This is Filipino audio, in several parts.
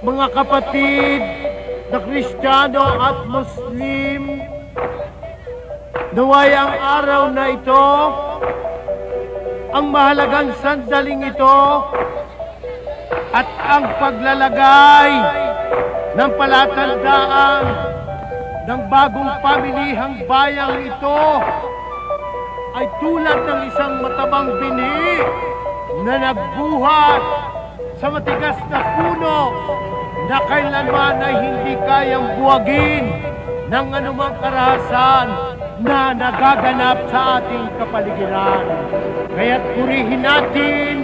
mga kapatid na Kristiyano at Muslim, naway ang araw na ito, ang mahalagang sandaling ito, at ang paglalagay ng palatandaan ng bagong pamilihang bayang ito ay tulad ng isang matabang bini na nagbuhat sa matigas na puno na kailanman ay hindi kayang buwagin ng anumang karahasan na nagaganap sa ating kapaligiran. Kaya't purihin natin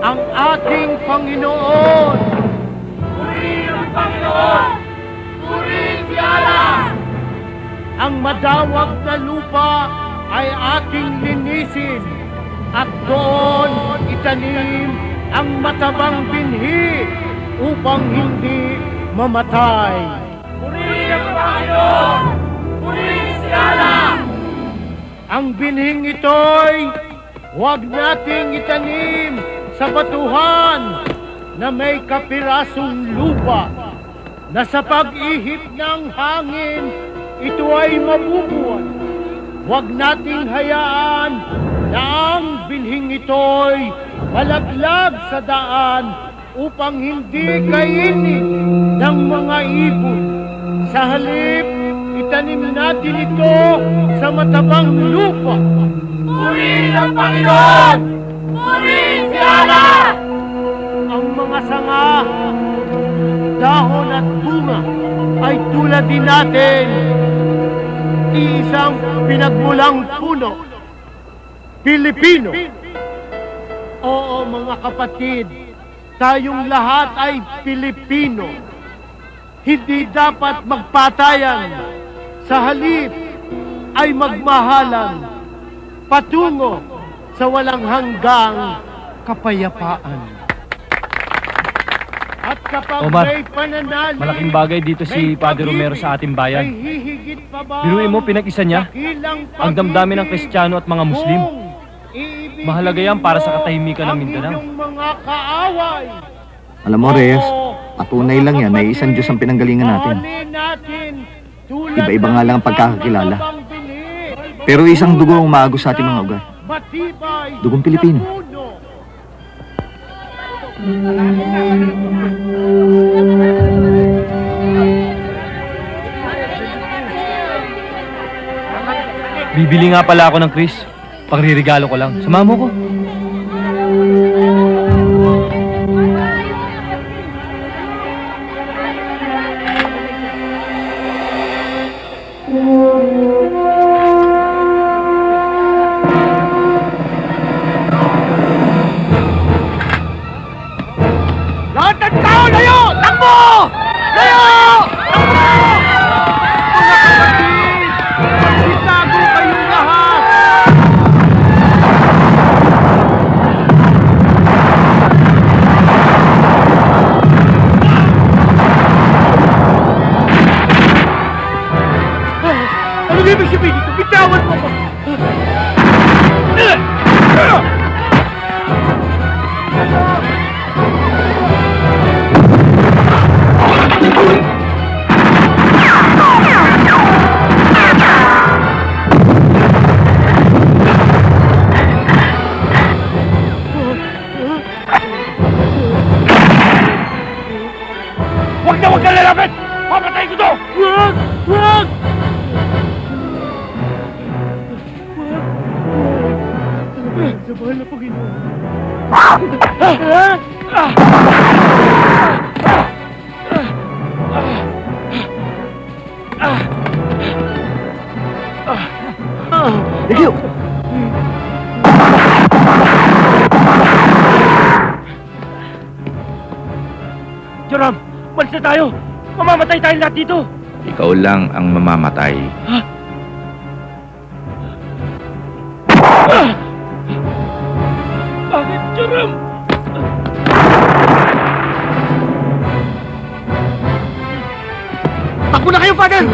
ang ating Panginoon. Purihin ang Panginoon! Purihin si Allah! Ang madawag na lupa ay ating linisin at doon itanim ang matabang binhi upang hindi mamatay. Purihin ang Panginoon! Purihin si Allah! Ang binhing ito'y huwag nating itanim sa batuhan na may kapirasong lupa na sa pag-ihip ng hangin ito ay mabubuwan. Huwag nating hayaan na ang binhing ito'y malaglag sa daan upang hindi kainin ng mga ibon. Sa halip, itanim natin ito sa matabang lupa. Purihin ang Panginoon! Purihin si Allah! Ang mga sanga, dahon at bunga ay tulad din natin isang pinagmulang puno, Pilipino. Oo, mga kapatid, tayong lahat ay Pilipino. Hindi dapat magpatayan, sa halip ay magmahalan patungo sa walang hanggang kapayapaan. At kapag Omar, may pananalig, malaking bagay dito si Padre Romero sa ating bayan. Biruin mo, pinag-isa niya ang damdamin ng Kristiyano at mga Muslim. Mahalaga yan para sa katahimikan ng Mindanao. Alam mo, Reyes, patunay lang yan na isang Diyos ang pinanggalingan natin. Iba-iba nga lang ang pagkakakilala. Pero isang dugo ang umaagos sa ating mga ugat. Dugong Pilipino. Bibili nga pala ako ng Chris. Pangririgalo ko lang. Sumama mo ko. Joram, malis na tayo! Mamamatay tayo lahat dito! Ikaw lang ang mamamatay. Huh? Bakit, Joram? Takbo na kayo, Father!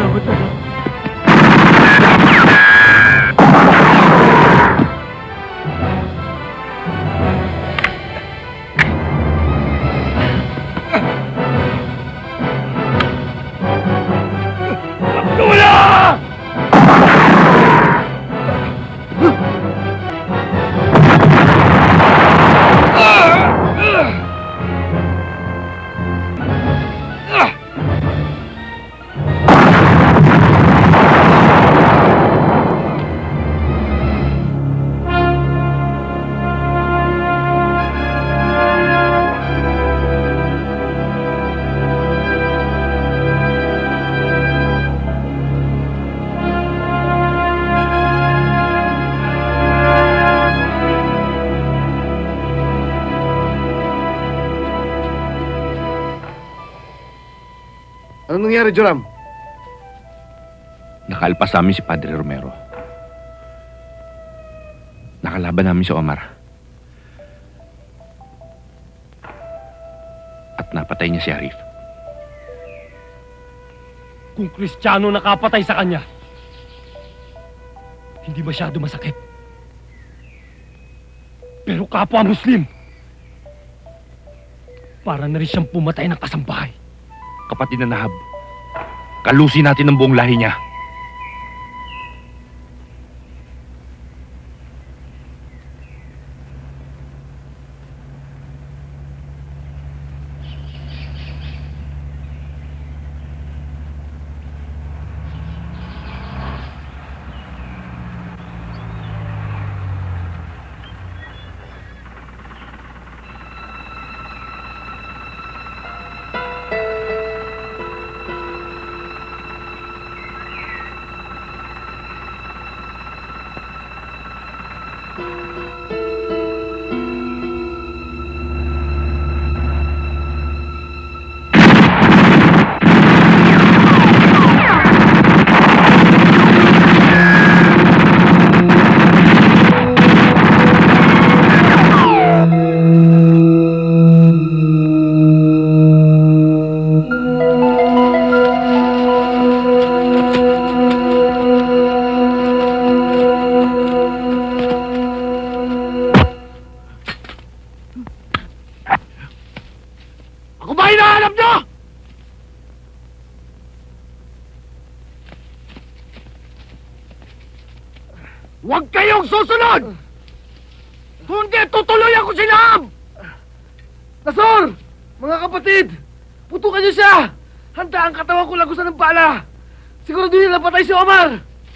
Anong nangyari, Joram? Nakaalpas namin si Padre Romero. Nakalaban namin si Omar. At napatay niya si Arif. Kung Kristiyano nakapatay sa kanya, hindi masyado masakit. Pero kapwa Muslim, para na rin siyang pumatay ng kasambahay. Kapatid na Nahab, kalusi natin ang buong lahi niya.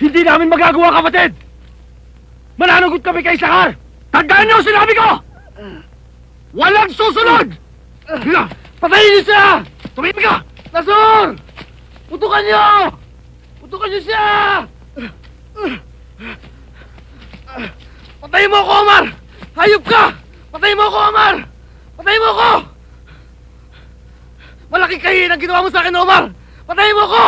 Hindi namin magagawa, kapatid! Mananagot kami kay Sakar! Tandaan niyo sinabi ko! Walang susunod! Patayin niyo siya! Tumimik ka! Nasur! Putukan niyo! Putukan niyo siya! Patayin mo ako, Omar! Hayop ka! Patayin mo ako, Omar! Patayin mo ako! Malaking kahihin ang ginawa mo sa akin, Omar! Patayin mo ako!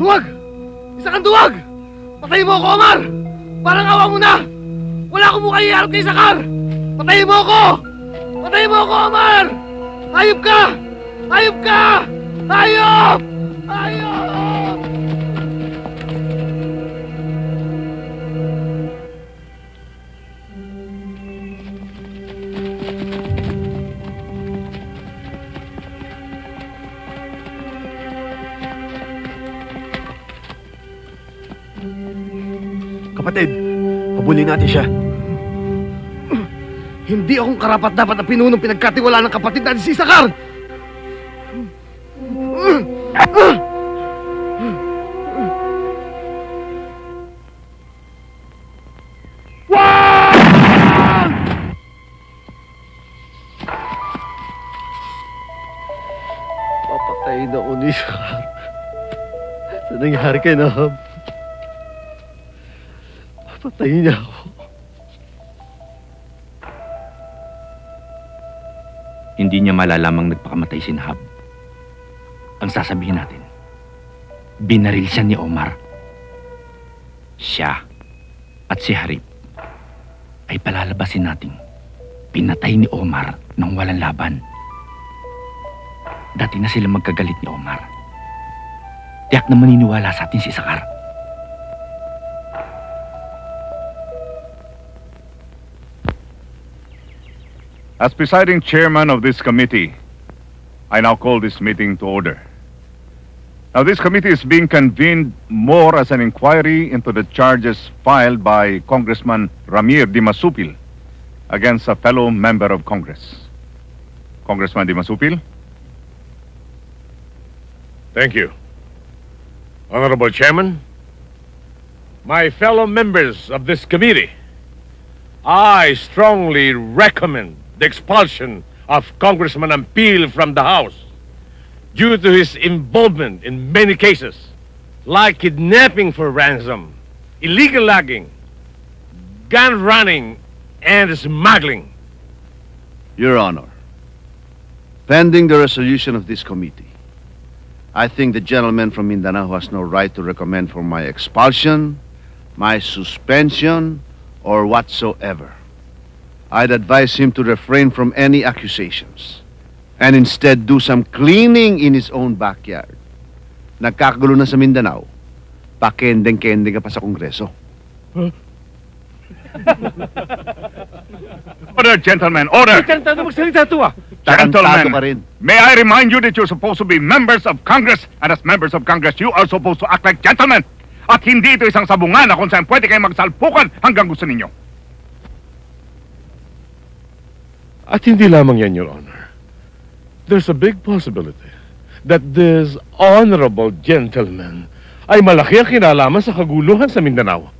Duwag! Isa kang duwag! Patayin mo ako, Omar! Parang awa mo na! Wala akong mukha iharap kay Sakar! Patayin mo ako! Patayin mo ako, Omar! Hayop ka! Hayop ka! Hayop! Hayop! Kapatid, habulin natin siya. Hindi akong karapat-dapat na pinunong pinagkatiwalaan ng kapatid natin si Sakar! Papatayin ako ni Sakar. Sa nangyari kay Nahab? Patayin niya ako. Hindi niya malalamang nagpakamatay si Nahab. Ang sasabihin natin, binaril siya ni Omar. Siya at si Harib ay palalabasin nating pinatay ni Omar nang walang laban. Dati na sila magkagalit ni Omar. Tiyak na maniniwala sa atin si Sakar. As presiding chairman of this committee, I now call this meeting to order. Now, this committee is being convened more as an inquiry into the charges filed by Congressman Ramirez Dimasupil against a fellow member of Congress. Congressman Dimasupil. Thank you. Honorable Chairman, my fellow members of this committee, I strongly recommend the expulsion of Congressman Ampil from the House due to his involvement in many cases like kidnapping for ransom, illegal logging, gun running, and smuggling. Your Honor, pending the resolution of this committee, I think the gentleman from Mindanao has no right to recommend for my expulsion, my suspension, or whatsoever. I'd advise him to refrain from any accusations and instead do some cleaning in his own backyard. Nagkakagulo na sa Mindanao, pakendeng-kendeng ka pa sa Kongreso. Huh? Order, gentlemen, order! Gentlemen, may I remind you that you're supposed to be members of Congress, and as members of Congress, you are supposed to act like gentlemen. At hindi ito isang sabungan na kung saan pwede kayo magsalpukan hanggang gusto ninyo. At hindi lamang yan, Your Honor. There's a big possibility that this honorable gentleman ay malaki ang kinalaman sa kaguluhan sa Mindanao.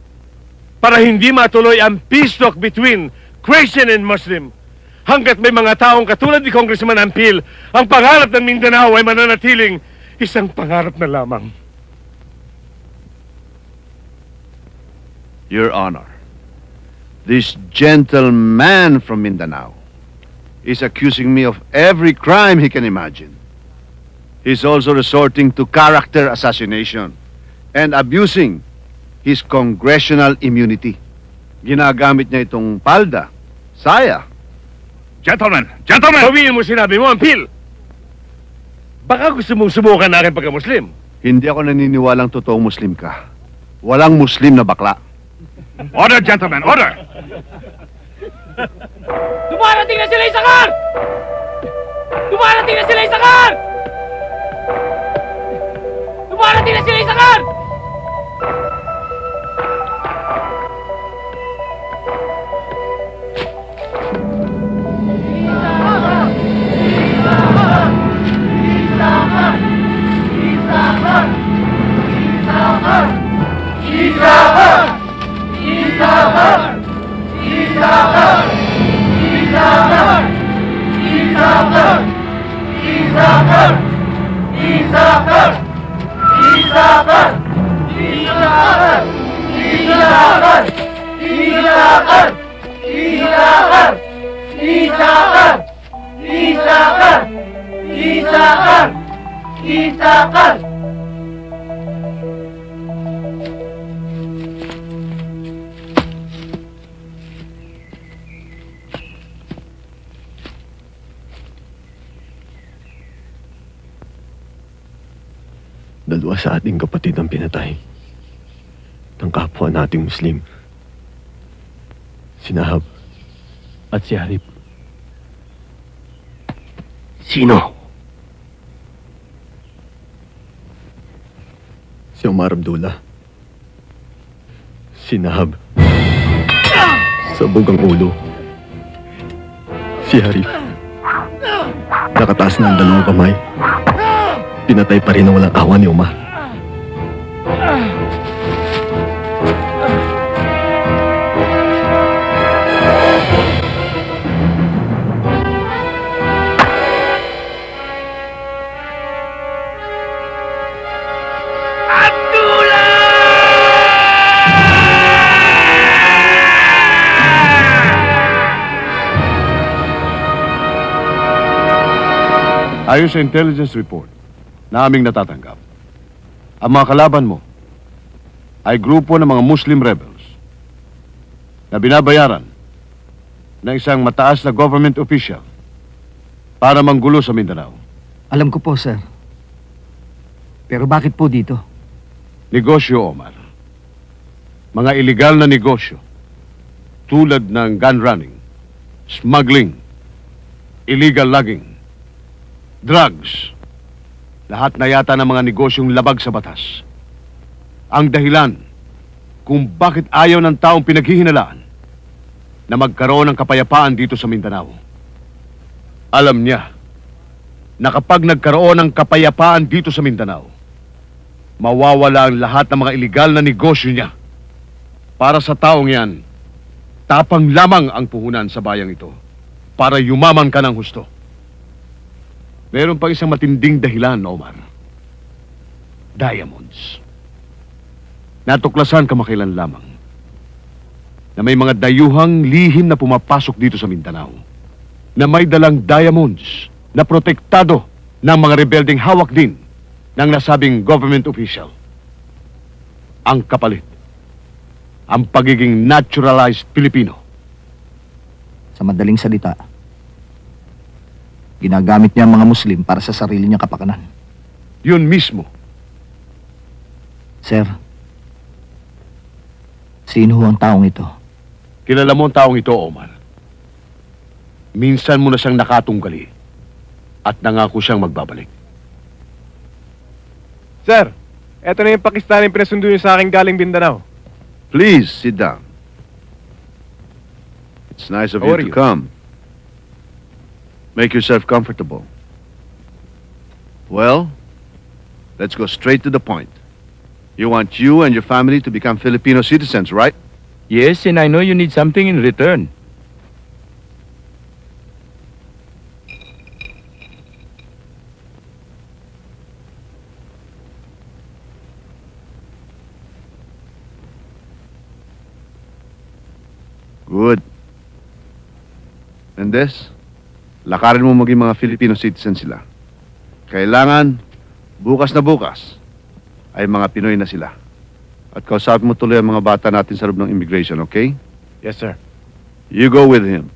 Para hindi matuloy ang peace talk between Christian and Muslim. Hanggat may mga taong katulad ni Congressman Ampil, ang pangarap ng Mindanao ay mananatiling isang pangarap na lamang. Your Honor, this gentleman from Mindanao is accusing me of every crime he can imagine. He's also resorting to character assassination and abusing his congressional immunity. Ginagamit niya itong palda, saya. Gentlemen! Gentlemen! Sabihin mo sinabi mo, Ampil! Baka gusto mong subukan na aking pagka-Muslim. Hindi ako naniniwalang totoong Muslim ka. Walang Muslim na bakla. Order, gentlemen! Order! Dumarating na sila, Isakar! Dumarating na sila, Isakar! Dumarating na sila, Isakar! Dalawa sa ating kapatid ang pinatay ng kapwa nating Muslim, si Nahab at si Harib. Sino? Si Omar Abdullah, si Nahab, sabog ang ulo, si Harib, nakataas na ang dalawang kamay. Pinatay pa rin ang walang awa ni Omar. Abdullah! Ayos sa intelligence report na aming natatanggap. Ang mga kalaban mo ay grupo ng mga Muslim rebels na binabayaran ng isang mataas na government official para manggulo sa Mindanao. Alam ko po, sir. Pero bakit po dito? Negosyo, Omar. Mga illegal na negosyo tulad ng gun running, smuggling, illegal logging, drugs. Lahat na yata ng mga negosyong labag sa batas. Ang dahilan kung bakit ayaw ng taong pinaghihinalaan na magkaroon ng kapayapaan dito sa Mindanao. Alam niya na kapag nagkaroon ng kapayapaan dito sa Mindanao, mawawala ang lahat ng mga iligal na negosyo niya. Para sa taong yan, tapang lamang ang puhunan sa bayang ito para yumaman ka ng husto. Meron pang isang matinding dahilan, Omar. Diamonds. Natuklasan kamakailan lamang na may mga dayuhang lihim na pumapasok dito sa Mindanao, na may dalang diamonds na protektado ng mga rebelding hawak din ng nasabing government official. Ang kapalit, ang pagiging naturalized Pilipino. Sa madaling salita, ginagamit niya ang mga Muslim para sa sarili niya kapakanan. Yun mismo. Sir, sino ang taong ito? Kilala mo ang taong ito, Omar. Minsan mo na siyang nakatunggali at nangako siyang magbabalik. Sir, eto na yung Pakistani yung pinasundo niyo sa akin galing Mindanao. Please, sit down. It's nice of you to come. Make yourself comfortable. Well, let's go straight to the point. You want you and your family to become Filipino citizens, right? Yes, and I know you need something in return. Good. And this? Lakarin mo maging mga Filipino citizen sila. Kailangan, bukas na bukas, ay mga Pinoy na sila. At kausapin mo tuloy ang mga bata natin sa loob ng immigration, okay? Yes, sir. You go with him.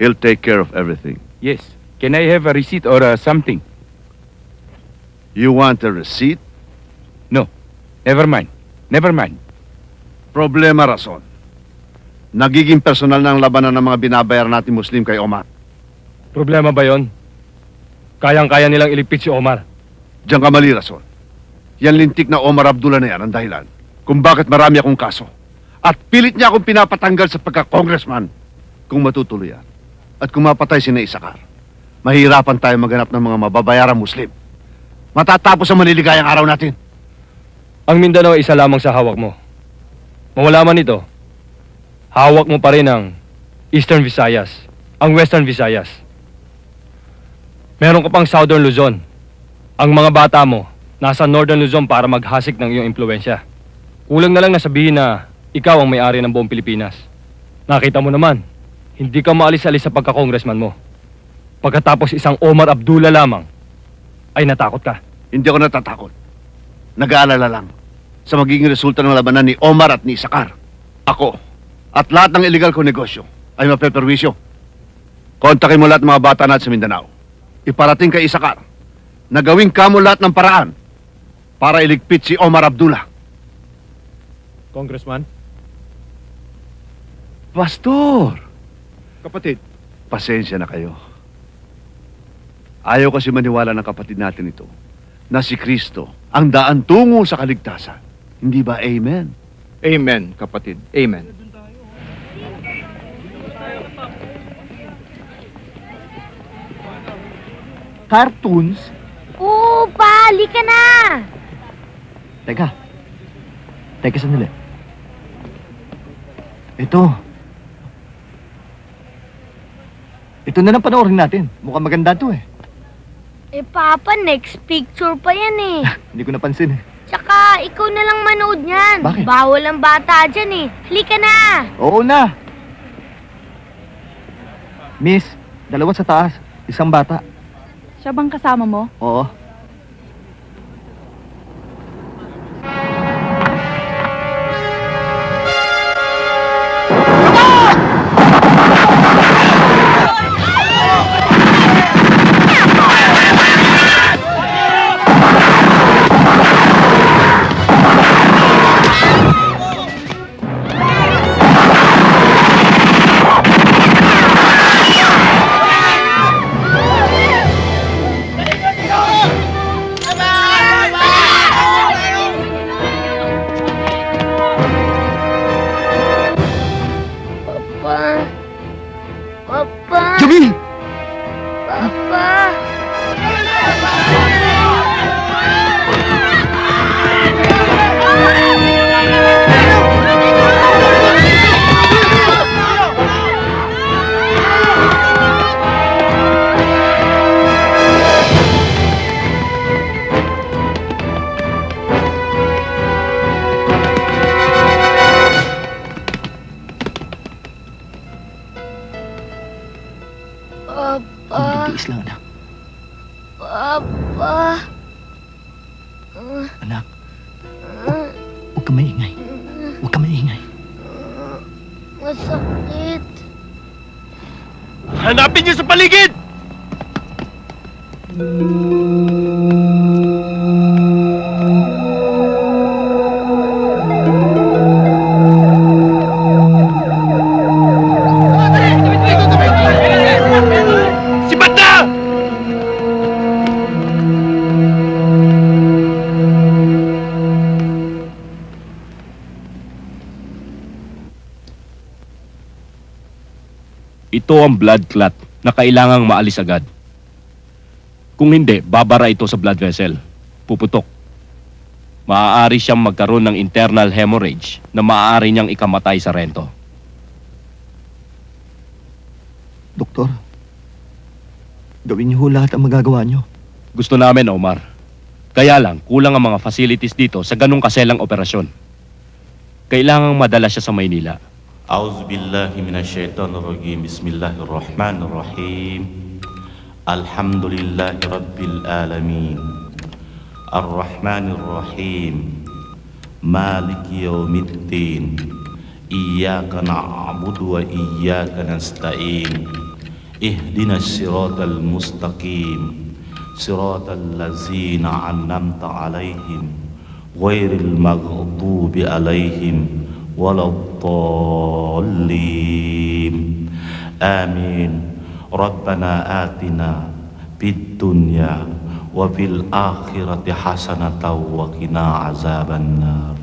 He'll take care of everything. Yes. Can I have a receipt or something? You want a receipt? No. Never mind. Never mind. Problema, Razon. Nagiging personal na ang labanan ng mga binabayar natin Muslim kay Omar. Problema ba yon? Kayang-kaya nilang ilipit si Omar. Diyan ka mali, Razon. Yan lintik na Omar Abdullah na yan ang dahilan kung bakit marami akong kaso. At pilit niya akong pinapatanggal sa pagka-congressman. Kung matutuloy yan at kung mapatay si Isakar, mahirapan tayo maghanap ng mga mababayarang Muslim. Matatapos ang maliligayang araw natin. Ang Mindanao ay isa lamang sa hawak mo. Mawala man ito, hawak mo pa rin ang Eastern Visayas, ang Western Visayas. Meron ka pang Southern Luzon. Ang mga bata mo, nasa Northern Luzon para maghasik ng iyong impluensya. Kulang na lang nasabihin na ikaw ang may-ari ng buong Pilipinas. Nakita mo naman, hindi ka maalis-alis sa pagka-congressman mo. Pagkatapos isang Omar Abdullah lamang, ay natakot ka. Hindi ako natatakot. Nag-aalala lang sa magiging resulta ng labanan ni Omar at ni Sakar. Ako at lahat ng illegal ko negosyo ay mapeperwisyo. Kontakin mo lahat mga bata natin sa Mindanao. Iparating kay Isakar na gawing kamo lahat ng paraan para iligpit si Omar Abdullah. Congressman? Pastor! Kapatid? Pasensya na kayo. Ayaw kasi maniwala ng kapatid natin ito na si Kristo ang daan tungo sa kaligtasan. Hindi ba amen? Amen, kapatid. Amen. Cartoons? Oo, pa! Halika na! Teka. Teka sandali. Ito. Ito na lang panoorin natin. Mukhang maganda to eh. Eh, Papa, next picture pa yan eh. Hindi ko napansin eh. Tsaka, ikaw na lang manood niyan. Bakit? Bawal ang bata dyan eh. Halika na! Oo na! Miss, dalawa sa taas. Isang bata. Siya bang kasama mo? Oo. Papa. Anak, huwag ka maingay. Huwag ka maingay. Masakit. Hanapin niyo sa paligid! Ito ang blood clot na kailangang maalis agad. Kung hindi, babara ito sa blood vessel. Puputok. Maaari siyang magkaroon ng internal hemorrhage na maaari niyang ikamatay sa rento. Doktor, gawin niyo lahat ang magagawa niyo. Gusto namin, Omar. Kaya lang, kulang ang mga facilities dito sa ganung kaselang operasyon. Kailangang madala siya sa Maynila. A'udzu billahi minasyaitonir rajim. Bismillahirrahmanirrahim. Alhamdulillahi rabbil alamin. Arrahmanirrahim. Maliki yawmiddin. Iyyaka na'budu wa iyyaka nasta'in. Ihdinas siratal mustaqim. Siratal ladzina an'amta 'alaihim ghairil maghdubi 'alaihim waladhdallin. Amin. Rabbana atina fid dunya wa fil akhirati hasanatan wa qina azabannar.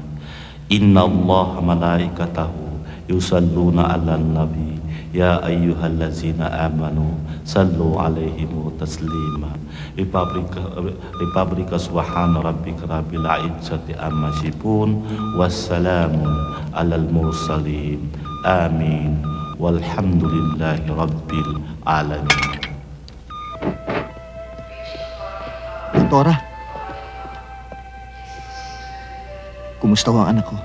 Innallaha malaikatahu yusalluna 'alan nabi ya ayyuhallazina amanu sallu 'alaihi wa taslima. Republika subhana rabbika rabbil izzati amma yasifun wassalamu alal mursalin. Amin. Walhamdulillahi rabbil alamin. Doktora, kumusta ang anak ko?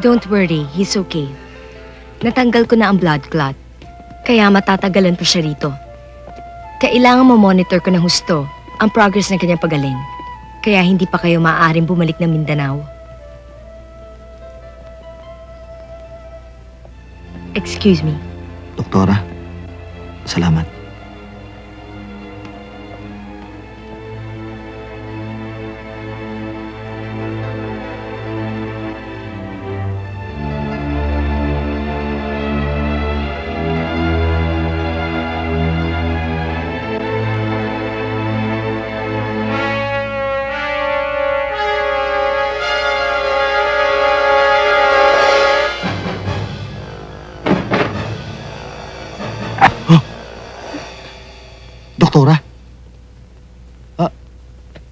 Don't worry, he's okay. Natanggal ko na ang blood clot, kaya matatagalan pa siya rito. Kailangan mamonitor ko ng husto ang progress ng kanyang pagaling, kaya hindi pa kayo maaaring bumalik ng Mindanao. Excuse me. Doktora, salamat.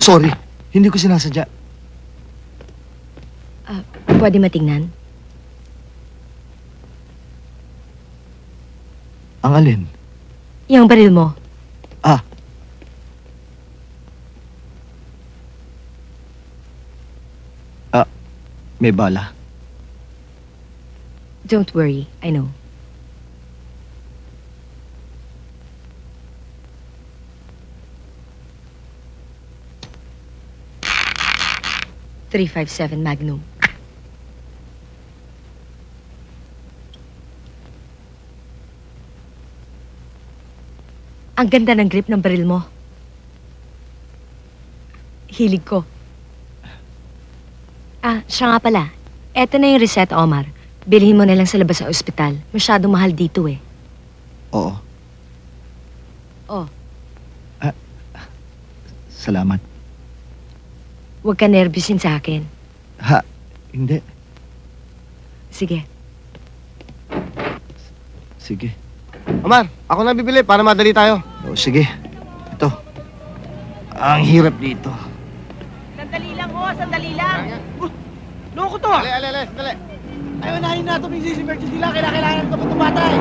Sorry, hindi ko sinasadya. Pwede matingnan? Ang alin? Yung baril mo. Ah. May bala. Don't worry, I know. .357 Magnum. Ang ganda ng grip ng baril mo. Hilig ko. Siya nga pala. Eto na yung reset, Omar. Bilhin mo na lang sa labas sa ospital. Masyadong mahal dito eh. Oo. Oo. Salamat. Huwag ka nervyusin sa akin. Ha? Hindi. Sige. Sige. Omar, ako na bibili para madali tayo. O, sige. Ito. Ang hirap dito. Sandali lang, ho. Sandali lang. Loko to, ha? Ale, sandali. Ayaw nahin na ito. May emergency lang. Kailangan ito patumatay.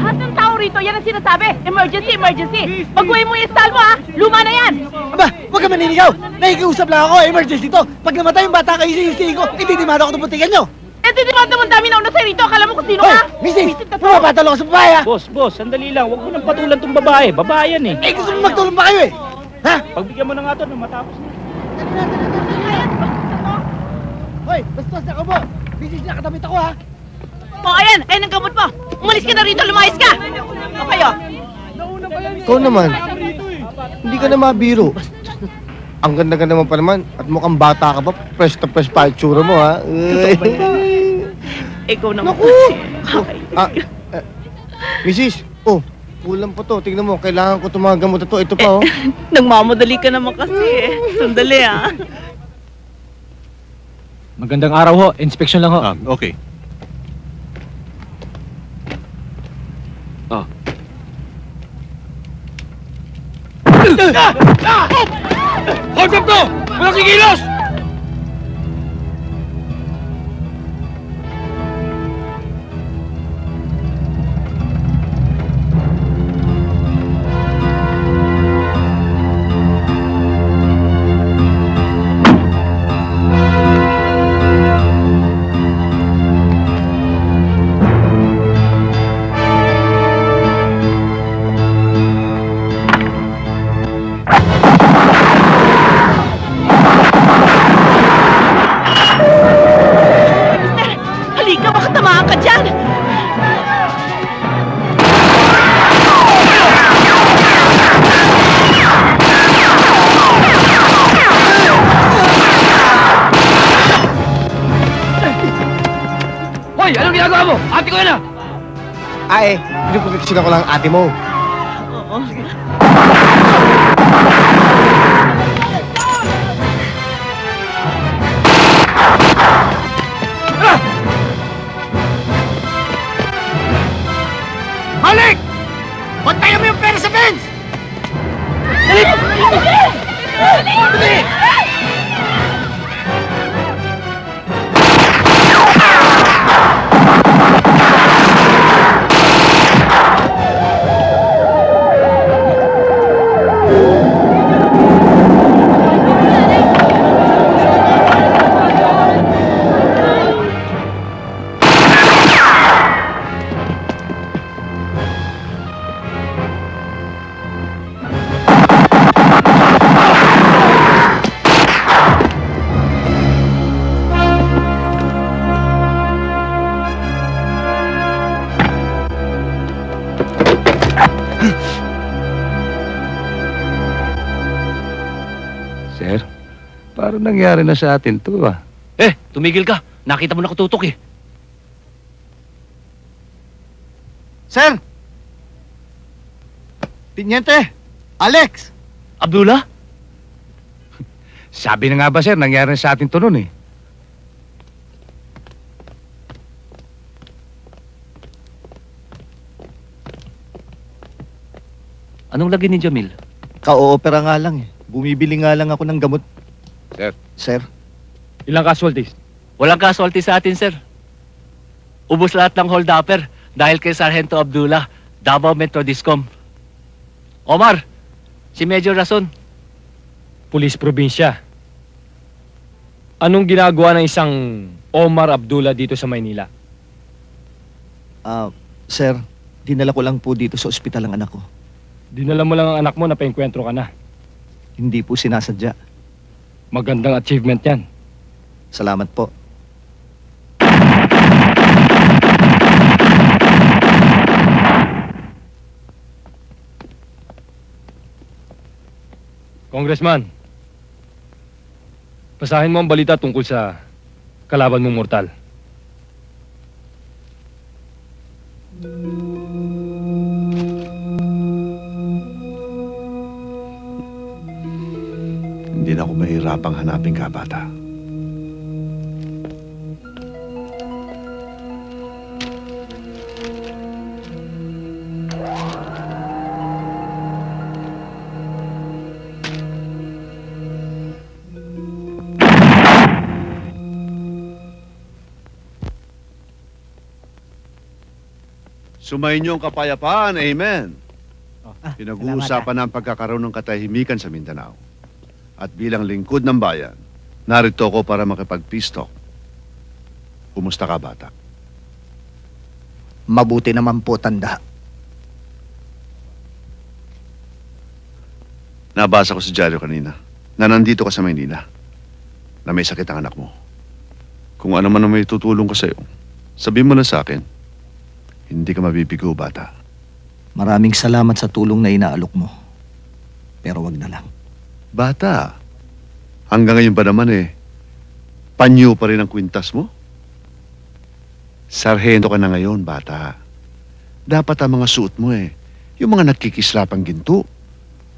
Lahat ng tao rito, yan ang sinasabi. Emergency, emergency. Baguhin mo yung style mo, ha? Luma na yan. Aba, huwag ka maninigaw. Nakikiusap lang ako, emergency to. Pag namatay yung bata kayo, sisihin ko, itidimada ko itong putikan nyo. Eh, tinirado mo ang dami na una sa'yo rito. Akala mo kung sino ka? Missy! Pumapatalo ka sa babae, ha? Boss, boss, sandali lang. Huwag mo nang patulan tong babae. Babae yan, eh. Eh, gusto mo magtulong ba kayo, eh? Ha? Pagbigyan mo na nga ito nung matapos na. Hoy, bastos na ka mo. Missy, nakatamit ako, ha? Oh, ayan! Ayan ang gamot mo! Umalis ka na rito! Lumayas ka! O kayo? Ikaw naman, hindi ka na mabiro. Ang ganda ka naman pa naman at mukhang bata ka pa. Fresh na fresh pa itsura mo, ha? Ikaw naman kasi. Mrs. Oh, kulang pa to. Tingnan mo, kailangan ko itong mga gamot na to. Ito pa, oh. Nagmamadali ka naman kasi. Sandali, ha? Magandang araw, ho. Inspection lang, ho. Okay. Oh. Hold up to! Walang kikilos! Sino ko lang ate mo. Oo. Malik! Ba't tayo mo yung pera sa fence? Dali! Dali! Nangyari na sa atin to, ah. Eh, tumigil ka. Nakita mo na kututok, eh. Sir! Pinyente! Alex! Abdullah? Sabi na nga ba, sir, nangyari na sa atin to nun, eh. Anong lagi ni Jamil? Ka-oopera nga lang, eh. Bumibili nga lang ako ng gamot. Sir. Sir? Ilang casualties? Walang casualties sa atin, sir. Ubus lahat ng hold upper dahil kay Sargento Abdullah, Davao Metro Discom. Omar, si Major Razon. Police probinsya. Anong ginagawa ng isang Omar Abdullah dito sa Maynila? Sir, dinala ko lang po dito sa ospital ang anak ko. Dinala mo lang ang anak mo na paengkwentro ka na? Hindi po sinasadya. Magandang achievement yan. Salamat po. Congressman, pasahin mo ang balita tungkol sa kalaban mong mortal. Hindi na ako mahirapang hanapin ka, bata. Sumayin niyo ang kapayapaan, amen. Pinag-uusapan ang pagkakaroon ng katahimikan sa Mindanao. At bilang lingkod ng bayan, narito ako para makipag-peace talk. Kumusta ka, bata? Mabuti naman po, tanda. Nabasa ko sa dyaryo kanina na nandito ka sa Maynila, na may sakit ang anak mo. Kung ano man may tutulong ko sa'yo, sabi mo na sa akin. Hindi ka mabibigo, bata. Maraming salamat sa tulong na inaalok mo. Pero wag na lang. Bata, hanggang ngayon pa naman panyo pa rin ang kwintas mo? Sarhento ka na ngayon, bata. Dapat ang mga suot mo yung mga nagkikislapang ginto,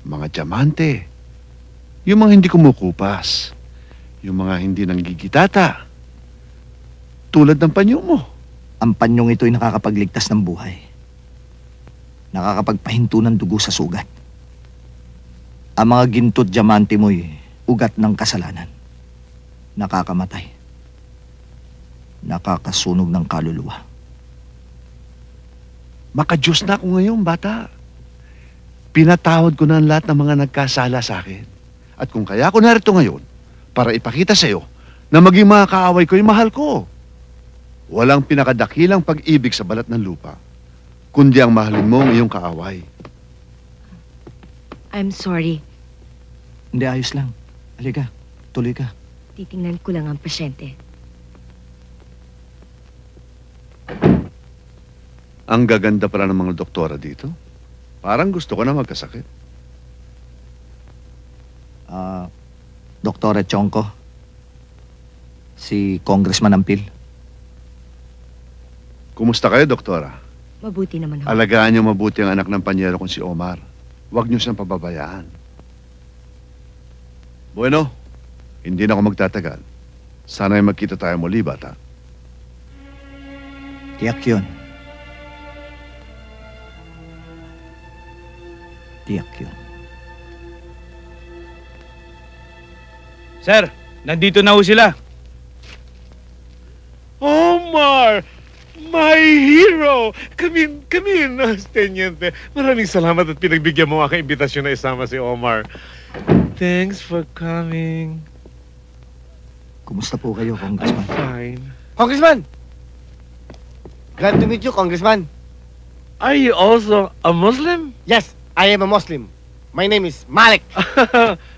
mga diamante, yung mga hindi kumukupas, yung mga hindi nanggigitata, tulad ng panyo mo. Ang panyong ito'y nakakapagligtas ng buhay. Nakakapagpahinto ng dugo sa sugat. Ang mga ginto't diamante mo'y ugat ng kasalanan. Nakakamatay. Nakakasunog ng kaluluwa. Makadyos na ako ngayon, bata. Pinatawad ko na ang lahat ng mga nagkasala sa akin. At kung kaya ako narito ngayon, para ipakita sa iyo na maging mga kaaway ko yung mahal ko. Walang pinakadakilang pag-ibig sa balat ng lupa, kundi ang mahalin mo ang iyong kaaway. I'm sorry. Hindi, ayos lang. Halika, tuloy ka. Titingnan ko lang ang pasyente. Ang gaganda pala ng mga doktora dito. Parang gusto ko na magkasakit. Dr. Tiongco, si Congressman Ampil. Kumusta kayo, doktora? Mabuti naman ho. Alagaan niyo mabuti ang anak ng panyero kong si Omar. Huwag niyo siyang pababayaan. Bueno, hindi na ako magtatagal. Sana'y magkita tayo muli, bata. Tiyak yun. Tiyak yun. Sir, nandito na ho sila. Omar! My hero! Come in, come in, Teniente. Maraming salamat at pinagbigyan mo aking imbitasyon na isama si Omar. Thanks for coming. Kumusta po kayo, Congressman? I'm fine. Congressman! Glad to meet you, Congressman. Are you also a Muslim? Yes, I am a Muslim. My name is Malik.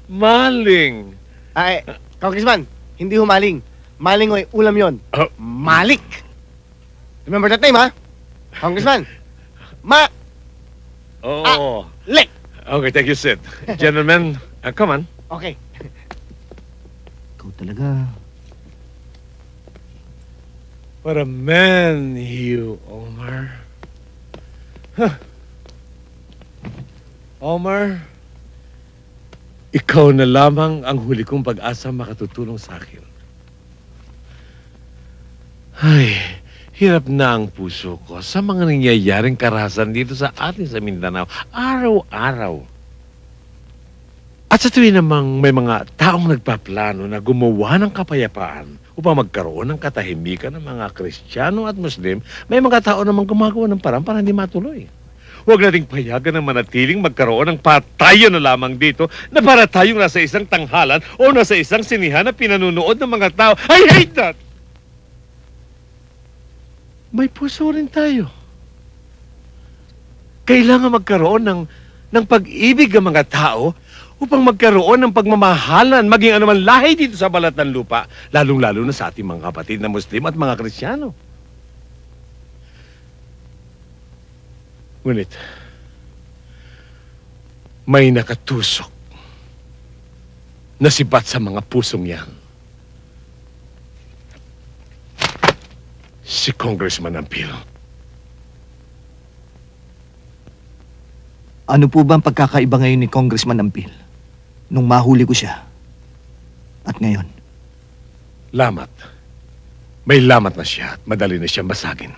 Maling. Ay, Congressman, hindi humaling. Maling ay ulam yon. Malik! Remember that name, ha? Congressman! Ma... Oh... Lick! Okay, thank you, Sid. Gentlemen, come on. Okay. Ikaw talaga. What a man you, Omar. Huh. Omar, ikaw na lamang ang huli kong pag-asa makatutulong sa akin. Ay... Hirap na ang puso ko sa mga nangyayaring karahasan dito sa atin sa Mindanao, araw-araw. At sa tuwing namang may mga taong nagpaplano na gumawa ng kapayapaan upang magkaroon ng katahimikan ng mga Kristiyano at Muslim, may mga tao namang gumagawa ng paraan para hindi matuloy. Huwag nating payagan na manatiling magkaroon ng patayon na lamang dito na para tayong nasa isang tanghalan o nasa isang sinihan na pinanunood ng mga tao. I hate that! May puso rin tayo. Kailangan magkaroon ng pag-ibig ng mga tao upang magkaroon ng pagmamahalan maging anuman lahi dito sa balat ng lupa, lalong-lalo na sa ating mga kapatid na Muslim at mga Kristiyano. Ngunit, may nakatusok na sibat sa mga pusong yan. Si Congressman Ampil. Ano po ba ang pagkakaiba ngayon ni Congressman Ampil nung mahuli ko siya? At ngayon? Lamat. May lamat na siya at madali na siyang basagin.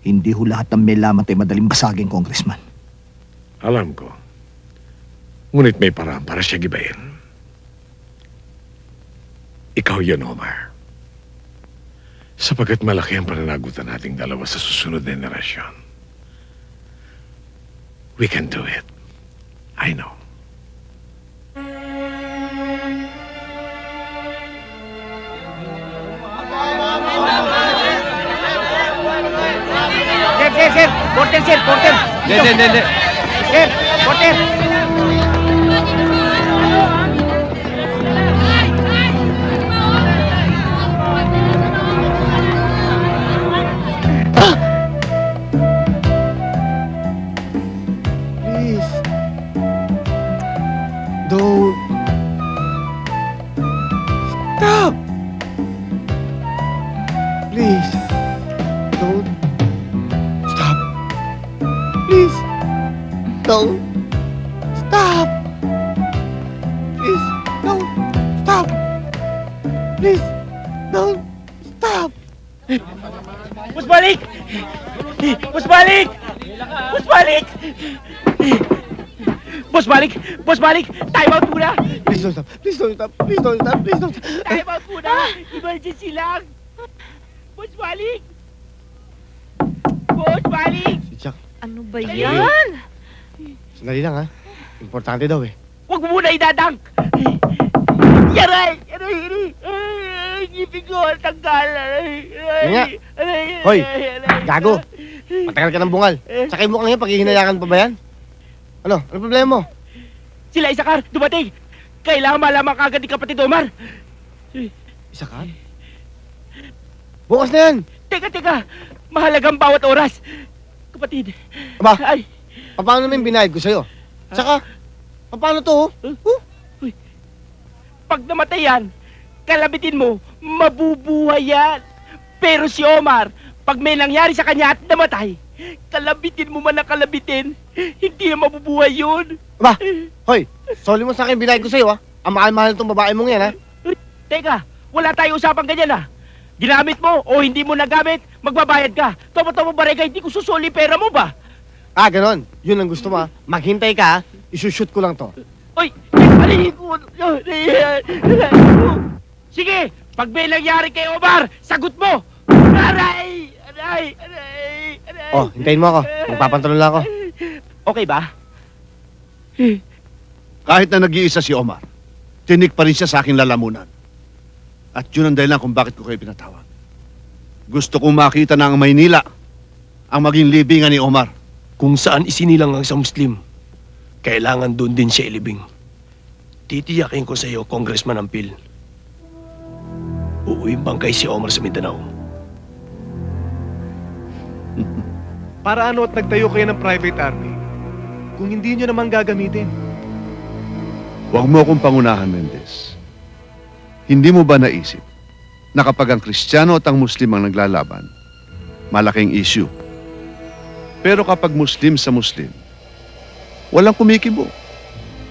Hindi ho lahat ng may lamat ay madaling basagin, Congressman. Alam ko. Ngunit may paraan para siya gibayin. Ikaw yun, Omar. Sapagkat malaki ang pananagutan nating dalawa sa susunod na generasyon. We can do it. I know. Sir, porter, sir, porter. Hindi. Sir, porter. Please. Don't. Stop. Please. Don't. Stop. Please. Don't. Stop. Please. Don't. Stop. Please. Don't. Stop. Bus balik. Bus balik. Bus balik. Bos balik, bos balik. Time out muna. Please don't stop. Please don't stop. Please don't stop. Please don't stop. Time out muna. Emergency lang. Bos balik. Bos balik. Si Jack. Ano ba yan? Sandali lang, ha? Importante daw, eh. Huwag mo muna idadang. Yaray! Yaray! Yaray! Ngipin ko, tanggal. Yaray! Nga. Hoy, gago. Matagal ka ng bungal. Sakay mo ka na yan, paghihinayakan pa ba yan? Ano? Ano problema mo? Sila Isakar, dumating! Kailangan malaman kagad ni kapatid Omar! Isakar? Bukas na yan! Teka! Mahalagang bawat oras! Kapatid! Aba! Ay. Paano namin binayad ko sa'yo? Saka, paano to? Pag namatay yan, kalabitin mo, mabubuhay yan! Pero si Omar, pag may nangyari sa kanya at namatay, kalabitin mo man ang kalabitin, hindi na mabubuhay yun. Aba, hoy, sorry mo sa akin binayad ko sa'yo, ha? Ang mahal-mahal itong babae mong yan, ha? Teka, wala tayo usapang ganyan, ha? Ginamit mo o hindi mo nagamit, magbabayad ka. Topo-topo barega, hindi ko susuli pera mo ba? Ah, ganon. Yun ang gusto mo, ha? Maghintay ka, ha? Isushoot ko lang to. Hoy, alihin ko. Sige, pag may nangyari kay Omar, sagot mo. Aray. Oh, hintayin mo ako. Magpapantalon lang ako. Okay ba? Kahit na nag-iisa si Omar, tinik pa rin siya sa aking lalamunan. At yun ang dahilan kung bakit ko kayo pinatawag. Gusto kong makita na ang Maynila ang maging libingan ni Omar. Kung saan isinilang ang isang Muslim, kailangan doon din siya ilibing. Titiyakin ko sa iyo, Congressman Ampil. Uuwi bangkay si Omar sa Mindanao. Para ano at nagtayo kayo ng private army kung hindi nyo naman gagamitin? Huwag mo akong pangunahan, Mendez. Hindi mo ba naisip na kapag ang Kristiyano at ang Muslim ang naglalaban, malaking issue. Pero kapag Muslim sa Muslim, walang kumikibo.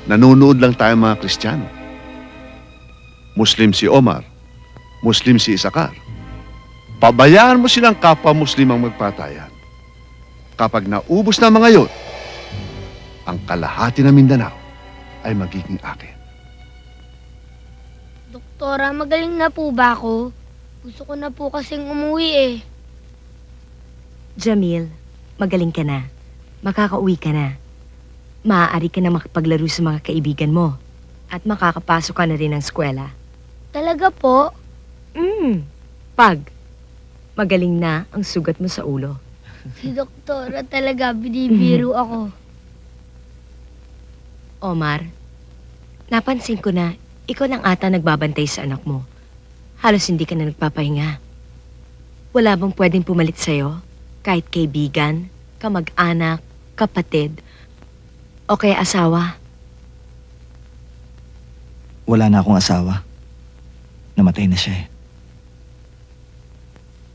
Nanunood lang tayo mga Kristiyano. Muslim si Omar, Muslim si Isakar. Pabayaan mo silang kapwa Muslim ang magpatayan. Kapag naubos na mga yun, ang kalahati ng Mindanao ay magiging akin. Doktora, magaling na po ba ako? Gusto ko na po kasing umuwi, eh. Jamil, magaling ka na. Makakauwi ka na. Maaari ka na makapaglaro sa mga kaibigan mo. At makakapasok ka na rin ng eskwela. Talaga po? Pag magaling na ang sugat mo sa ulo. Si Doktora talaga, binibiro ako. Omar, napansin ko na ikaw lang ata nagbabantay sa anak mo. Halos hindi ka na nagpapahinga. Wala bang pwedeng pumalit sa'yo? Kahit kaibigan, kamag-anak, kapatid, o kaya asawa? Wala na akong asawa. Namatay na siya, eh.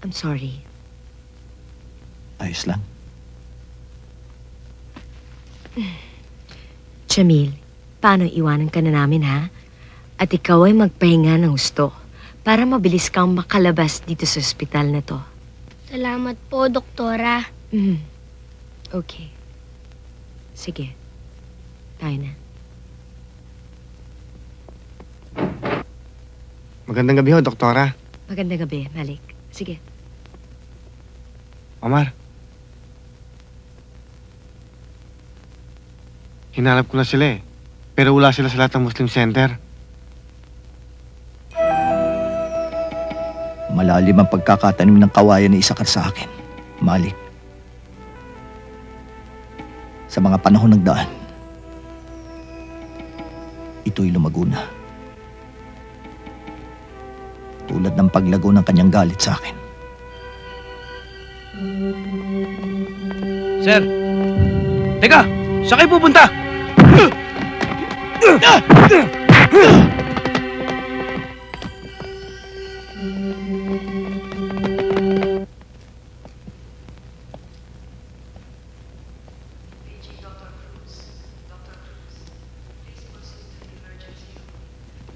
I'm sorry. Ayos lang. Jamil, paano iwanan ka na namin, ha? At ikaw ay magpahinga ng gusto para mabilis kang makalabas dito sa ospital na to. Salamat po, Doktora. Okay. Sige. Tayo na. Magandang gabi ho, Doktora. Magandang gabi, Malik. Sige. Omar. Hinanap ko na sila, eh. Pero wala sila sa lahat ng Muslim Center. Malalim ang pagkakatanim ng kawayan ni Isakar sa akin, Malik. sa mga panahon nagdaan. Ito'y lumago na. Tulad ng paglago ng kanyang galit sa akin. Sir! Teka! Saan kayo pupunta?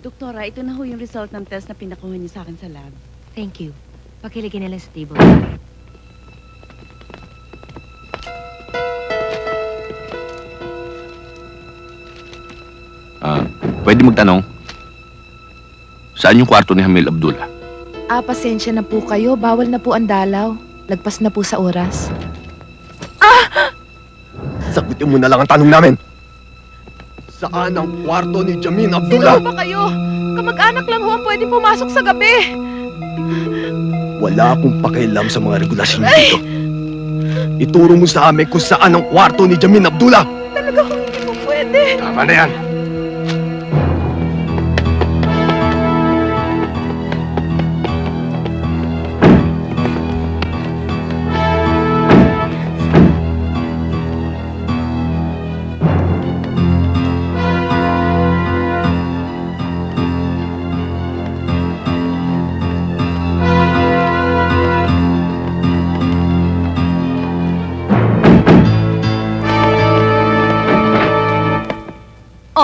Doktora, ito na ho yung result ng test na pinakuha niyo sa akin sa lab. Thank you. Pakiligin nila sa table. Pwede magtanong? Saan yung kwarto ni Jamil Abdullah? Pasensya na po kayo. Bawal na po ang dalaw. Lagpas na po sa oras. Sagutin mo na lang ang tanong namin. Saan ang kwarto ni Jamil Abdullah? Sino ba kayo? Kamag-anak lang ho ang pwede pumasok sa gabi. Wala akong pakialam sa mga regulasyon dito. Ituro mo sa amin kung saan ang kwarto ni Jamil Abdullah. Talaga ho, hindi po pwede. Tama na yan.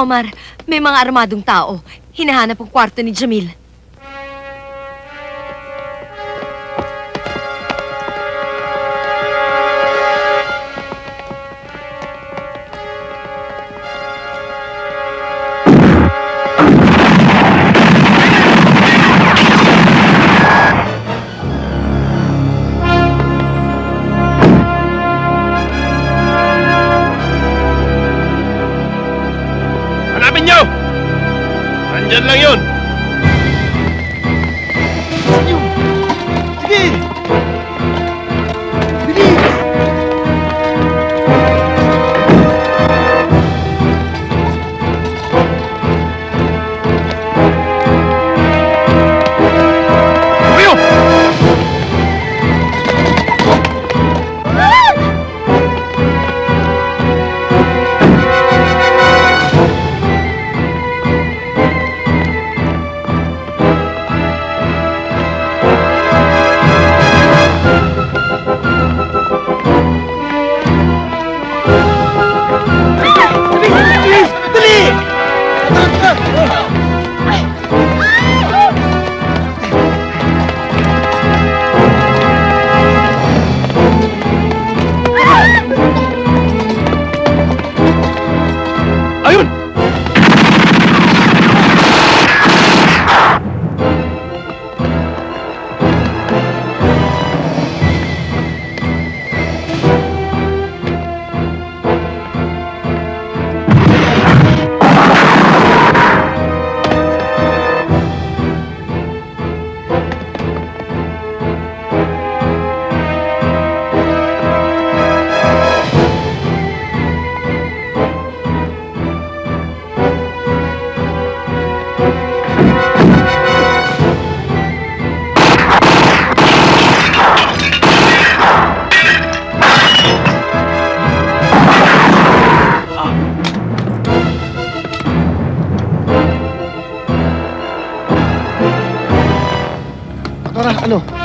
Omar, may mga armadong tao. Hinahanap ang kwarto ni Jamil.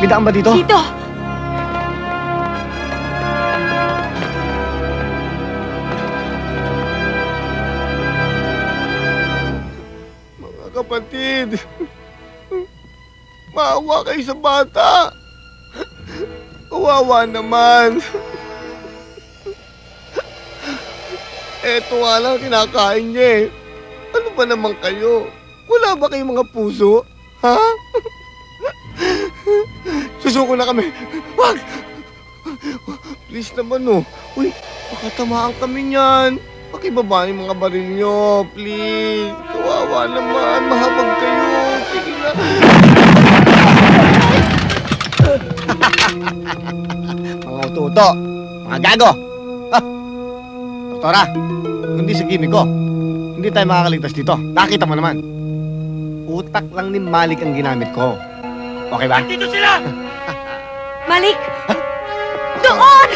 May daan ba dito? Dito! Mga kapatid! Maawa kayo sa bata! Kawawa naman! Eto nga lang kinakain niya eh. Ano ba naman kayo? Wala ba kayong mga puso? Ha? Susuko na kami. Wag! Please naman, no. Uy, makatamaan kami niyan. Pakibaba yung mga baril nyo. Please. Kawawa naman. Mahabag kayo. Sige na. Mga uto-uto. Mga gago. Ha? Tora, kundi sa gimmick ko, hindi tayo makakaligtas dito. Nakita mo naman. Utak lang ni Malik ang ginamit ko. Okay ba? Dito sila! Malik! Ha? Doon!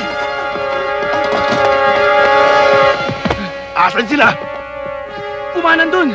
Asan sila? Kumanan dun!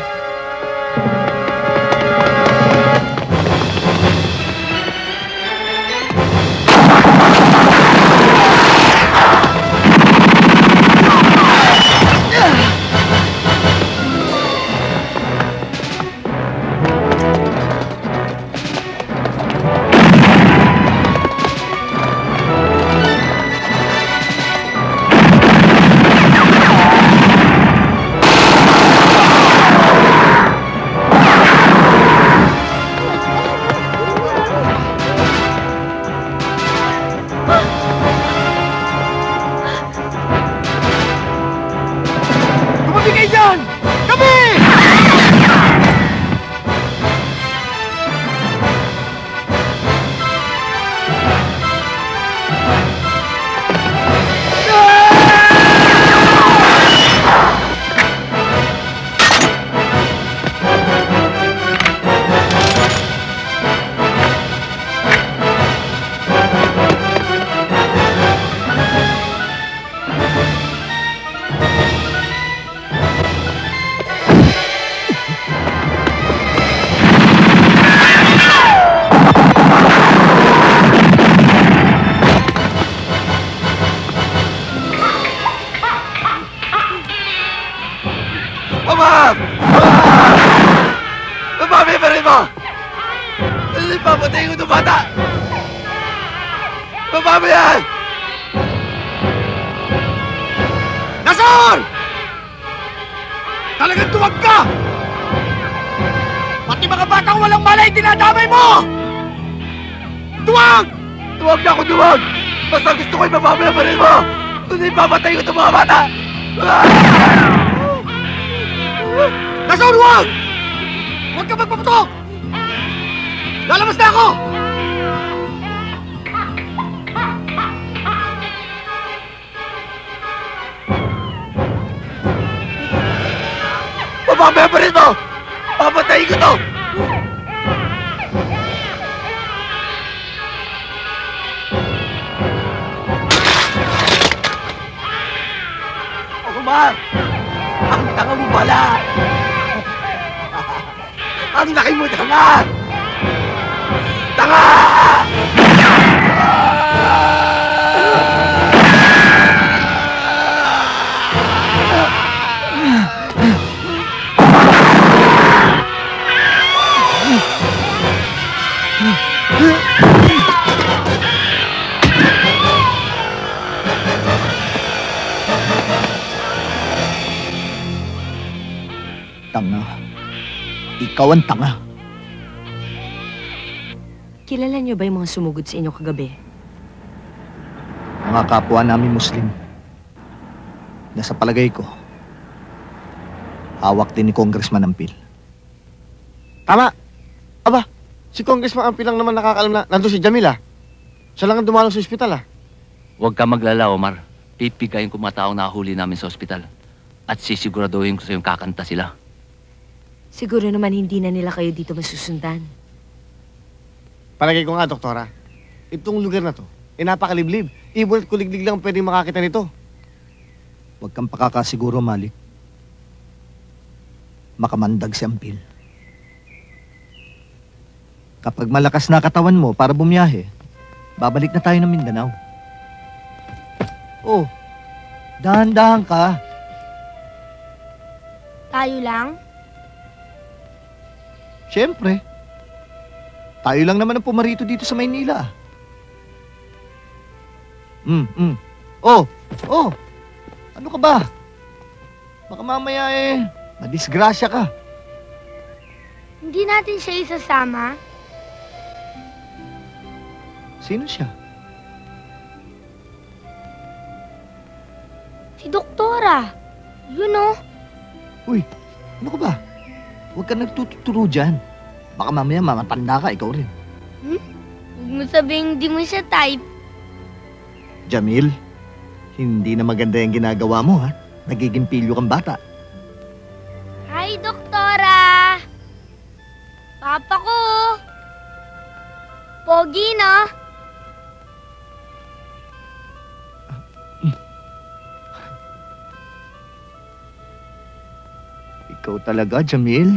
Ikaw ang tanga. Kilala niyo ba yung mga sumugod sa inyo kagabi? Mga kapwa namin Muslim. Nasa palagay ko, hawak din ni Congressman Ampil. Tama! Aba, si Congressman Ampil lang naman nakakaalam na nandun si Jamil ah. Siya lang ang dumalo sa ospital ah. Huwag ka maglala, Omar. Pipigayin ko mga taong nahuli namin sa ospital. At sisiguraduhin ko sa yung kakanta sila. Siguro naman hindi na nila kayo dito masusundan. Palagay ko nga, Doktora. Itong lugar na to, napakaliblib. Ibulat kuliglig lang pwede makakita nito. Huwag kang pakakasiguro, Malik. Makamandag si Ampil. Kapag malakas na katawan mo para bumiyahe, babalik na tayo ng Mindanao. Oh, dahan-dahan ka. Tayo lang? Siyempre. Tayo lang naman ang pumarito dito sa Maynila. Oh! Oh! Ano ka ba? Baka mamaya madisgrasya ka. Hindi natin siya isasama. Sino siya? Si Doktora. Yun o. Uy, ano ka ba? Huwag ka nagtuturo dyan. Baka mamaya mamatanda ka, ikaw rin. Huwag mo sabihin hindi mo siya type. Jamil, hindi na maganda yung ginagawa mo, ha? Nagiging pilyo kang bata. Hi, Doktora! Papa ko! Pogi, no? Ikaw talaga, Jamil.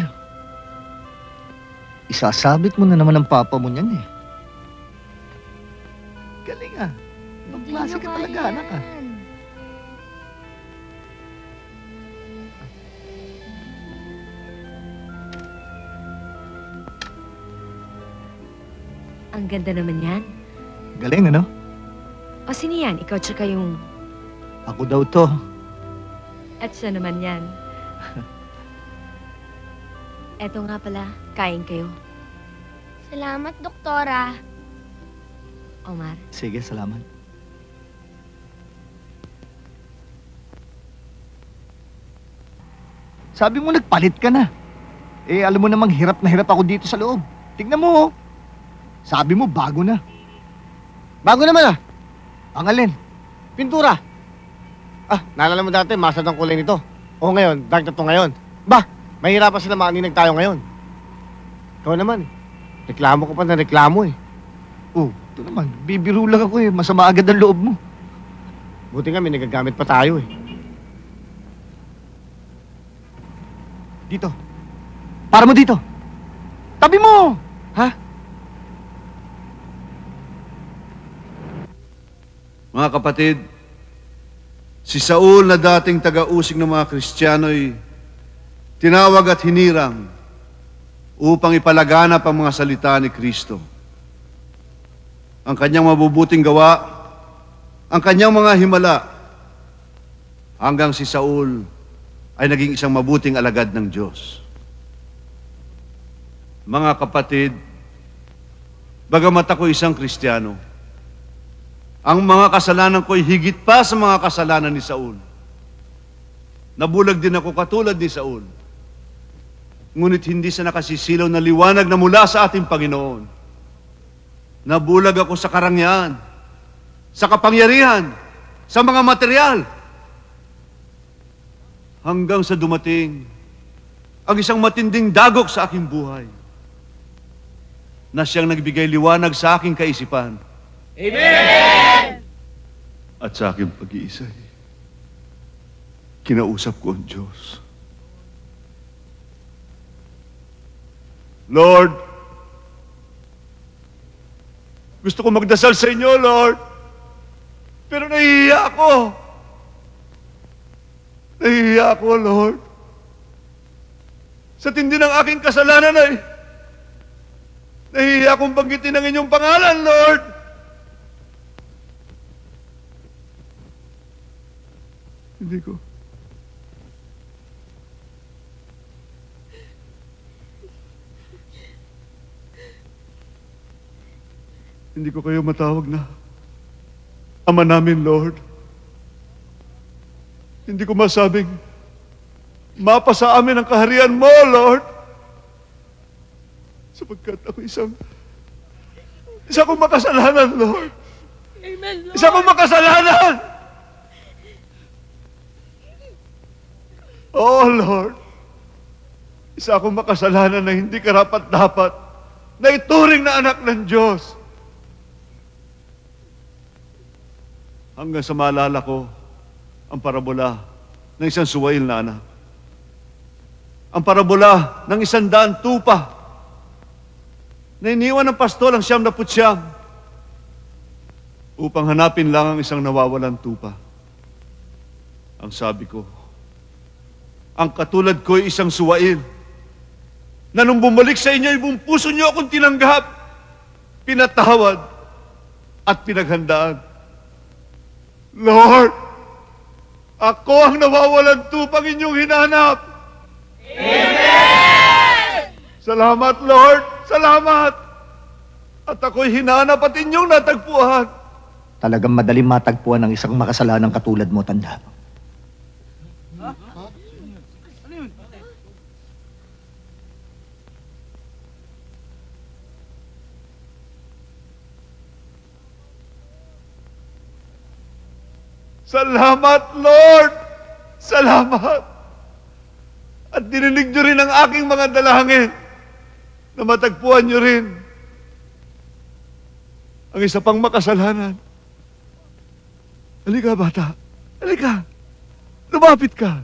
Isasabit mo na naman ang papa mo niyan, eh. Galing, ah. Ibang klase ka talaga, anak, ah. Ang ganda naman yan. Galing, ano? O, sino yan? Ikaw tsaka yung... Ako daw to. At siya naman yan. Eto nga pala, kain kayo. Salamat, Doktora. Omar. Sige, salamat. Sabi mo, nagpalit ka na. Eh, alam mo namang hirap na hirap ako dito sa loob. Tignan mo, oh. Sabi mo, bago na. Bago naman, ah. Ang alin? Pintura. Ah, naalala mo dati, masad ang kulay nito. O ngayon, dark na to ngayon. Bah, mahirapan sila maaninag tayo ngayon. Ikaw naman, eh. Reklamo ko pa na reklamo, eh. Oh, ito naman, bibiru lang ako, eh. Masama agad ang loob mo. Buti nga, may nagagamit pa tayo, eh. Dito. Para mo dito. Tabi mo! Ha? Mga kapatid, si Saul na dating taga-usig ng mga Kristiyano'y tinawag at hinirang upang ipalaganap ang mga salita ni Kristo. Ang kanyang mabubuting gawa, ang kanyang mga himala, hanggang si Saul ay naging isang mabuting alagad ng Diyos. Mga kapatid, bagamat ako isang Kristiyano, ang mga kasalanan ko'y higit pa sa mga kasalanan ni Saul. Nabulag din ako katulad ni Saul. Ngunit hindi sa nakasisilaw na liwanag na mula sa ating Panginoon. Nabulag ako sa karangyaan, sa kapangyarihan, sa mga material. Hanggang sa dumating ang isang matinding dagok sa aking buhay na siyang nagbigay liwanag sa aking kaisipan. Amen! At sa aking pag-iisa, kinausap ko ang Diyos. Lord, gusto ko magdasal sa inyo, Lord. Pero nahihiya ako. Nahihiya ako, Lord. Sa tindi ng aking kasalanan ay nahihiya akong banggitin ang inyong pangalan, Lord. Hindi ko kayo matawag na ama namin, Lord. Hindi ko masabing mapa sa amin ang kaharian mo, Lord. Sapagkat ako isa kong makasalanan, Lord. Amen, Lord. Isa kong makasalanan! Oh, Lord, isa akong makasalanan na hindi karapat-dapat na ituring na anak ng Diyos. Hanggang sa maalala ko ang parabola ng isang suwail na anak. Ang parabola ng 100 tupa na iniwan ng pastol ang 99 upang hanapin lang ang isang nawawalan tupa. Ang sabi ko, ang katulad ko'y isang suwail, na nung bumalik sa inyo, ibang puso niyo akong tinanggap, pinatawad, at pinaghandaan. Lord, ako ang nawawalan tupang inyong hinanap. Amen! Salamat, Lord. Salamat. At ako'y hinanap at inyong natagpuan. Talagang madaling matagpuan ang isang makasalanang katulad mo, tanda. Salamat, Lord! Salamat! At dininig nyo rin ang aking mga dalangin na matagpuan nyo rin ang isa pang makasalanan. Halika, bata. Halika. Lumapit ka.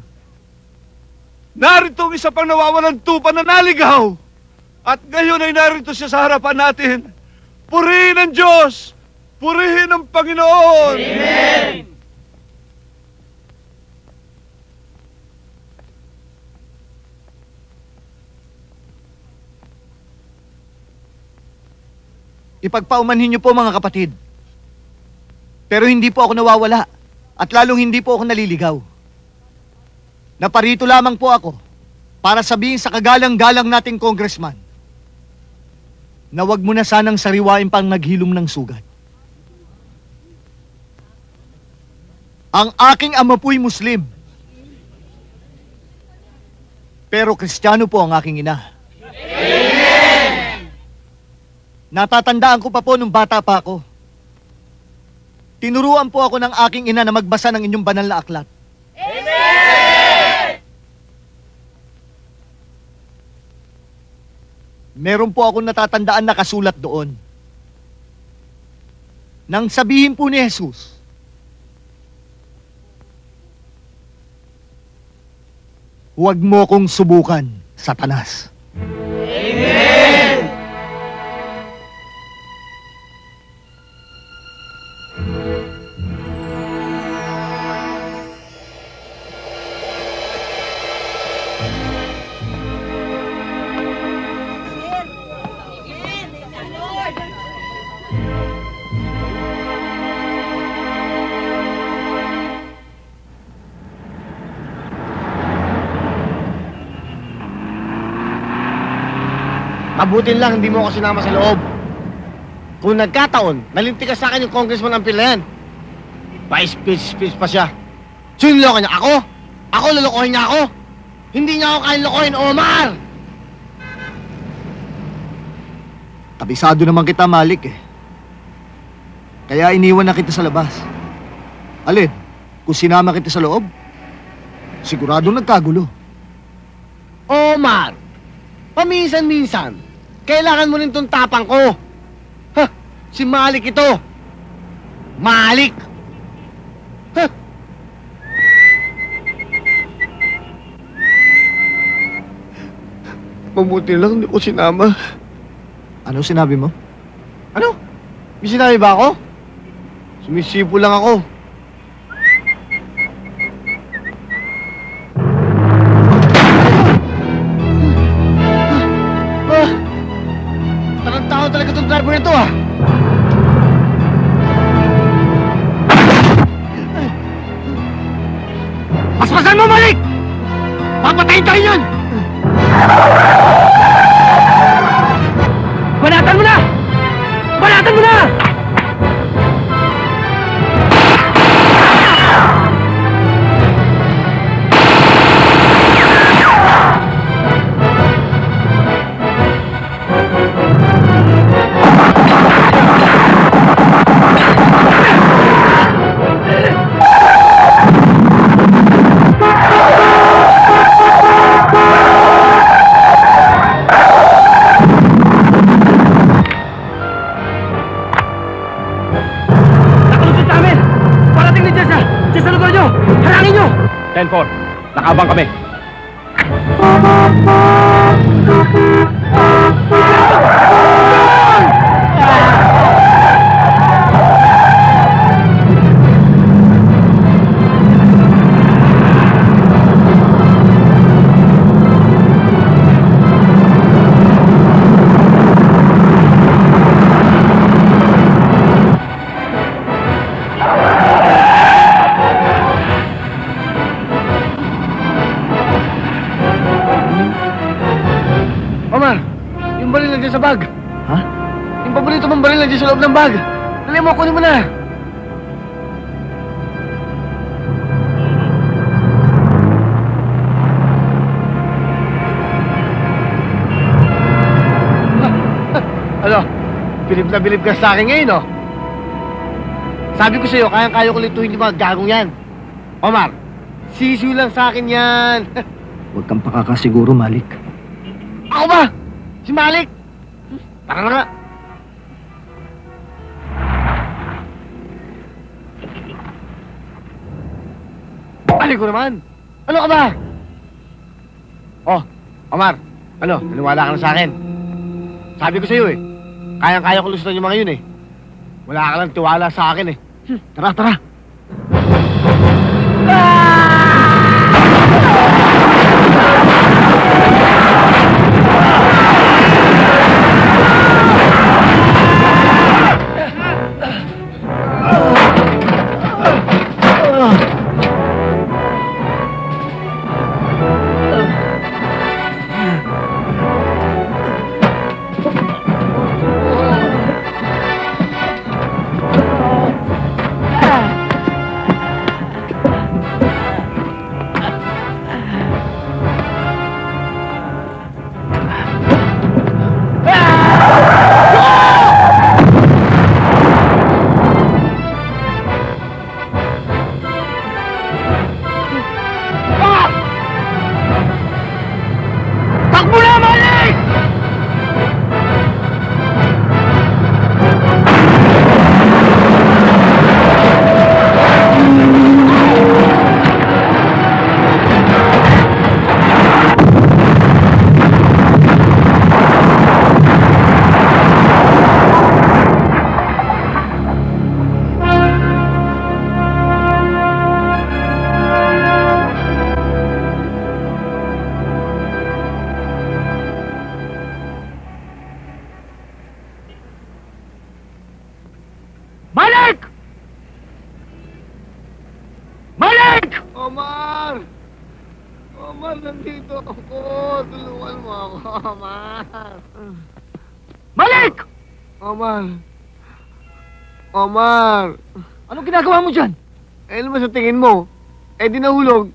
Narito ang isa pang nawawalan tupa na naligaw. At ngayon ay narito siya sa harapan natin. Purihin ang Diyos! Purihin ang Panginoon! Amen! Ipagpaumanhin niyo po mga kapatid. Pero hindi po ako nawawala at lalong hindi po ako naliligaw. Naparito lamang po ako para sabihin sa kagalang-galang nating congressman na wag mo na sanang sariwain pang naghilom ng sugat. Ang aking ama po'y Muslim. Pero Kristiyano po ang aking ina. Amen! Natatandaan ko pa po nung bata pa ako. Tinuruan po ako ng aking ina na magbasa ng inyong banal na aklat. Amen! Meron po akong natatandaan na kasulat doon. Nang sabihin po ni Jesus, huwag mo kong subukan, Satanas. Amen! Mabuti lang, hindi mo ako sinama sa loob. Kung nagkataon, nalintikas sa akin yung congressman ang pila yan. Pa-speech pa siya. So yung loko niya ako? Ako, lalokohin niya ako? Hindi niya ako kaya lokohin, Omar! Kabisado naman kita, Malik eh. Kaya iniwan na kita sa labas. Alin, kung sinama kita sa loob, siguradong nagkagulo. Omar! Paminsan-minsan! Kailangan mo rin itong tapang ko. Ha! Si Malik ito. Malik! Ha! Mabuti lang hindi ko sinama. Ano sinabi mo? Ano? May sinabi ba ako? Sumisipo lang ako. Abang kami. Sa loob ng bag. Dali mo, kunin mo na. Ano? Bilib na bilib ka sa akin ngayon, no? Sabi ko sa'yo, kayang-kaya ko lituhin yung mga gagong yan. Omar, Sisiw lang sa akin yan. Huwag kang pakakasiguro, Malik. Ako ba? Si Malik? Tara na nga. Malik ko naman. Ano ka ba? Oh, Omar. Ano? Naniwala ka na sa akin. Sabi ko sa'yo eh. Kayang-kaya ko lusutan yung mga yun eh. Wala ka lang tiwala sa akin eh. Tara, tara. Omar! Anong ginagawa mo dyan? Eh, ano ba sa tingin mo? Eh, di nahulog.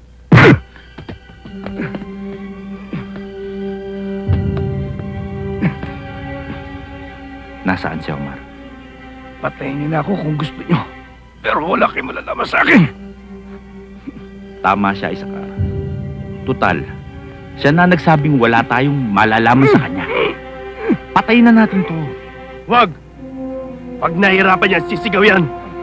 Nasaan si Omar? Patayin niyo na ako kung gusto niyo. Pero wala kayo malalaman sa akin. Tama siya, Isakar. Tutal, siya na nagsabing wala tayong malalaman sa kanya. Patayin na natin to. Wag! Pag nahihirapan niya, sisigaw yan! Hindi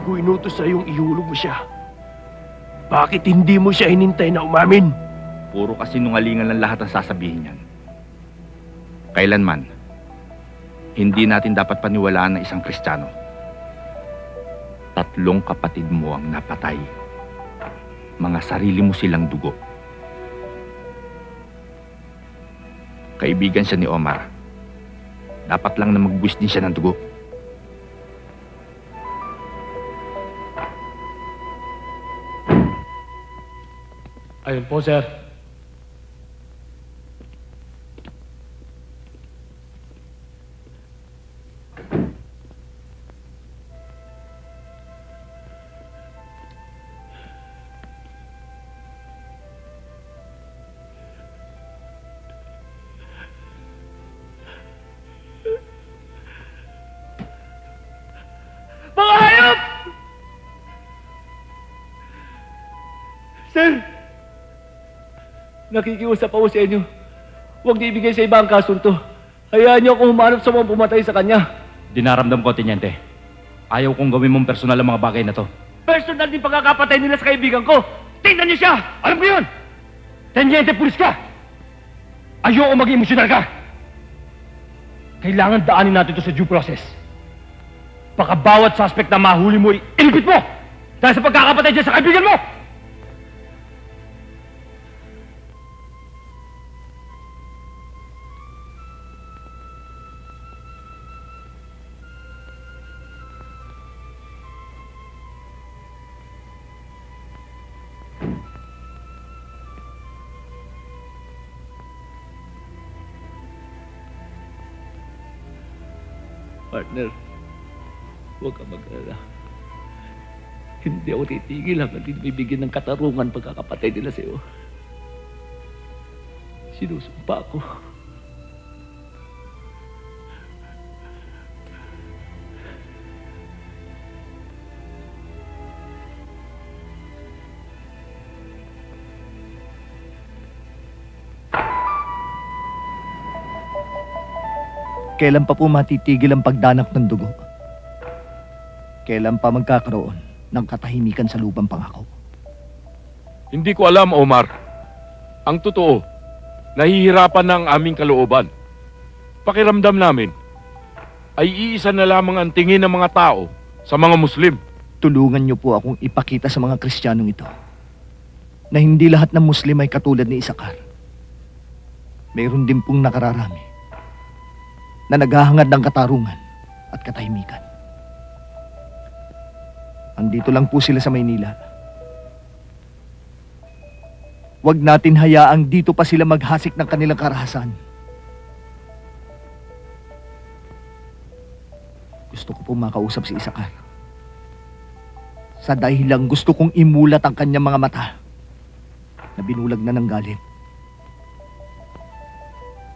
ko inutos sa iyong ihulog mo siya. Bakit hindi mo siya hinintay na umamin? Puro kasi nungalingan ng lahat ang sasabihin niyan. Kailanman, hindi natin dapat paniwalaan na isang Kristiyano. 3 kapatid mo ang napatay. Mga sarili mo silang dugo. Kaibigan siya ni Omar. Dapat lang na magbuwis din siya ng dugo. Ayun po, sir. Nakikiusap ako sa inyo. Huwag niyo ibigay sa iba ang kasunto. Hayaan niyo akong humanap sa mga pumatay sa kanya. Dinaramdam ko, Teniente. Ayaw kong gawin mong personal ang mga bagay na to. Personal din pagkakapatay nila sa kaibigan ko. Tingnan niyo siya! Alam ko yun! Teniente, pulis ka! Ayaw ko maging emosyonal ka! Kailangan daanin natin ito sa due process. Baka bawat suspect na mahuli mo, ilipit mo! Dahil sa pagkakapatay niya sa kaibigan mo! Partner, Huwag kang mag-alala. Hindi ako titigil hanggang hindi bibigyan ng katarungan pagkakapatay nila sa iyo. Sinusumpa ako. Kailan pa po matitigil ang pagdanak ng dugo? Kailan pa magkakaroon ng katahimikan sa lupang pangako? Hindi ko alam, Omar. Ang totoo, nahihirapan ng aming kalooban. Pakiramdam namin ay iisa na lamang ang tingin ng mga tao sa mga Muslim. Tulungan niyo po akong ipakita sa mga Kristiyanong ito na hindi lahat ng Muslim ay katulad ni Isakar. Mayroon din pong nakararami na naghahangad ng katarungan at katahimikan. Andito lang po sila sa Maynila. Huwag natin hayaang dito pa sila maghasik ng kanilang karahasan. Gusto ko po makausap si Isakar. Sa dahilang gusto kong imulat ang kanyang mga mata na binulag na ng galit.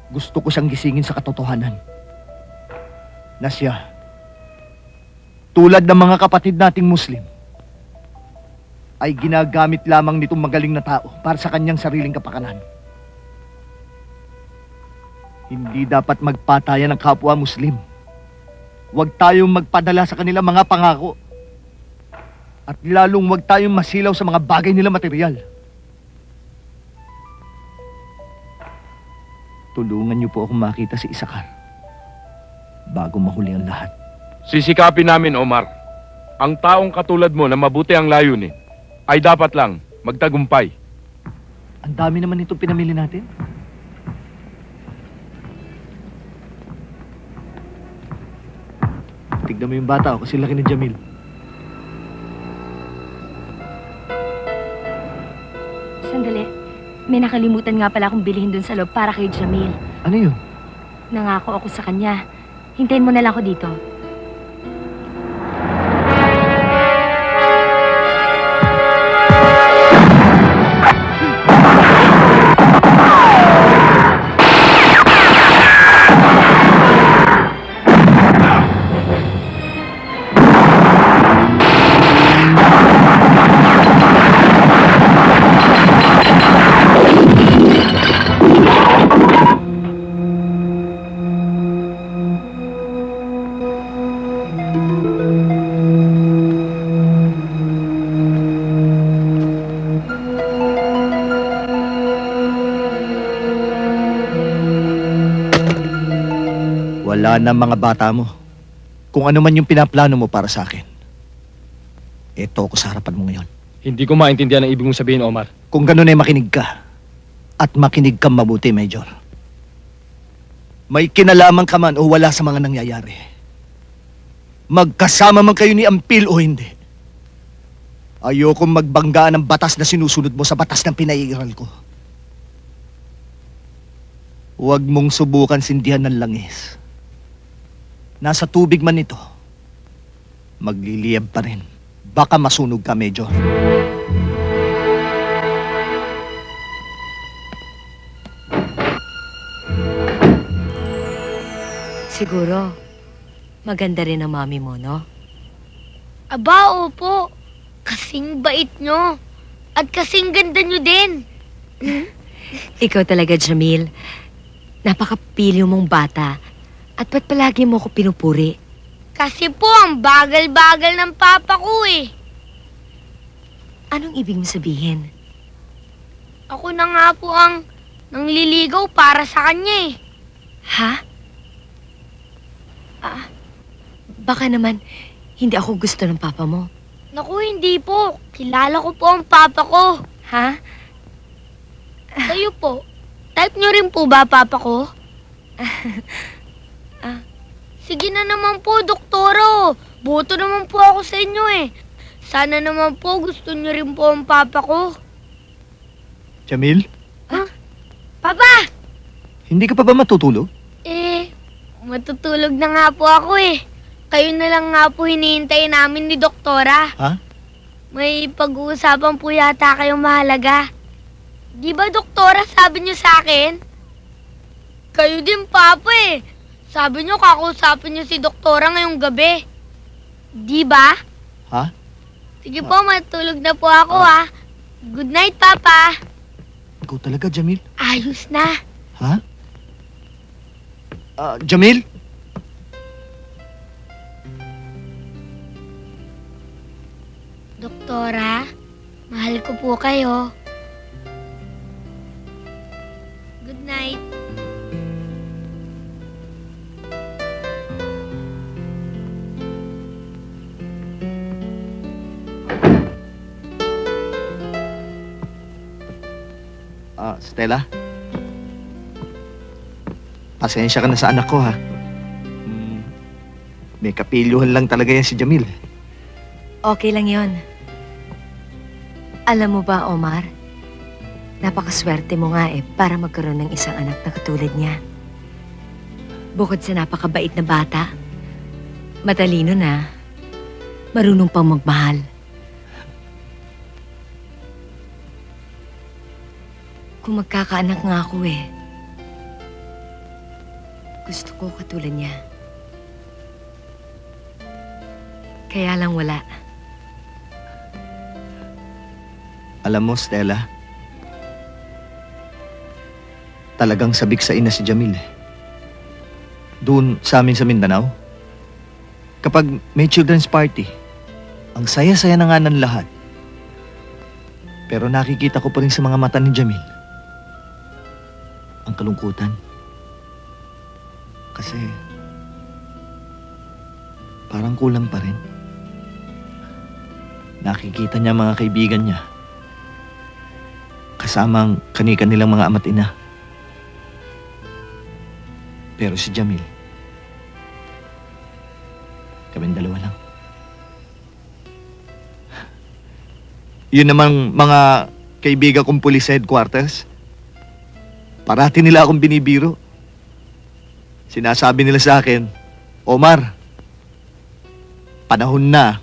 Gusto ko siyang gisingin sa katotohanan na siya, tulad ng mga kapatid nating Muslim, ay ginagamit lamang nitong magaling na tao para sa kanyang sariling kapakanan. Hindi dapat magpatayan ng kapwa Muslim. Huwag tayong magpadala sa kanila mga pangako. At lalong huwag tayong masilaw sa mga bagay nila material. Tulungan niyo po akong makita si Isakar bago mahuli ang lahat. Sisikapin namin, Omar. Ang taong katulad mo na mabuti ang layunin ay dapat lang magtagumpay. Ang dami naman itong pinamili natin. Tignan mo yung bata o kasi laki ni Jamil. Sandali. May nakalimutan nga pala akong bilhin dun sa loob para kay Jamil. Ano yun? Nangako ako sa kanya. Hintayin mo na lang ako dito. Ng mga bata mo, kung ano man yung pinaplano mo para sa akin. Ito ako sa harapan mo ngayon. Hindi ko maintindihan ang ibig mong sabihin, Omar. Kung ganun ay makinig ka. At makinig ka mabuti, Major. May kinalaman ka man o wala sa mga nangyayari. Magkasama man kayo ni Ampil o hindi. Ayokong magbanggaan ng batas na sinusunod mo sa batas ng pinaiiral ko. Huwag mong subukan sindihan ng langis. Nasa tubig man ito, magliliyab pa rin. Baka masunog ka, Major. Siguro, maganda rin ang mami mo, no? Aba, opo. Kasing bait nyo. At kasing ganda nyo din. Ikaw talaga, Jamil. Napakapilyo mong bata. At ba't palagi mo ko pinupuri? Kasi po, ang bagal-bagal ng papa ko eh. Anong ibig mo sabihin? Ako na nga po ang nangliligaw para sa kanya eh. Ha? Baka naman hindi ako gusto ng papa mo. Naku, hindi po. Kilala ko po ang papa ko. Ha? Kayo po, type nyo rin po ba papa ko? Sige na naman po, doktoro. Boto naman po ako sa inyo eh. Sana naman po gusto niyo rin po ang papa ko. Jamil? Ha? Papa! Hindi ka pa ba matutulog? Matutulog na nga po ako eh. Kayo na lang nga po hinihintay namin ni Doktora. Ha? May pag-uusapan po yata kayong mahalaga. Di ba, Doktora, sabi niyo sa akin? Kayo din, Papa, eh. Sabi niyo kakausapin niyo si Doktora ngayong gabi. Di ba? Ha? Sige po, matulog na po ako, ha. Good night, Papa. Ikaw talaga, Jamil? Ayos na. Ha? Jamil? Doktora, mahal ko po kayo. Good night. Stella? Pasensya ka na sa anak ko, ha? May kapilyuhan lang talaga yan si Jamil. Okay lang yon. Alam mo ba, Omar? Napakaswerte mo nga eh para magkaroon ng isang anak na katulad niya. Bukod sa napakabait na bata, matalino na, marunong pang magmahal. Kung magkakaanak nga ako eh, gusto ko katulad niya. Kaya lang wala. Alam mo, Stella, talagang sabik sa ina si Jamil. Doon sa amin sa Mindanao, kapag may children's party, ang saya-saya na nga ng lahat. Pero nakikita ko pa rin sa mga mata ni Jamil ang kalungkutan. Kasi parang kulang pa rin. Nakikita niya mga kaibigan niya kasamang kani-kanilang mga ama't ina. Pero si Jamil, kaming dalawa lang. Yun namang mga kaibigan kong police headquarters, parati nila akong binibiro. Sinasabi nila sa akin, Omar, panahon na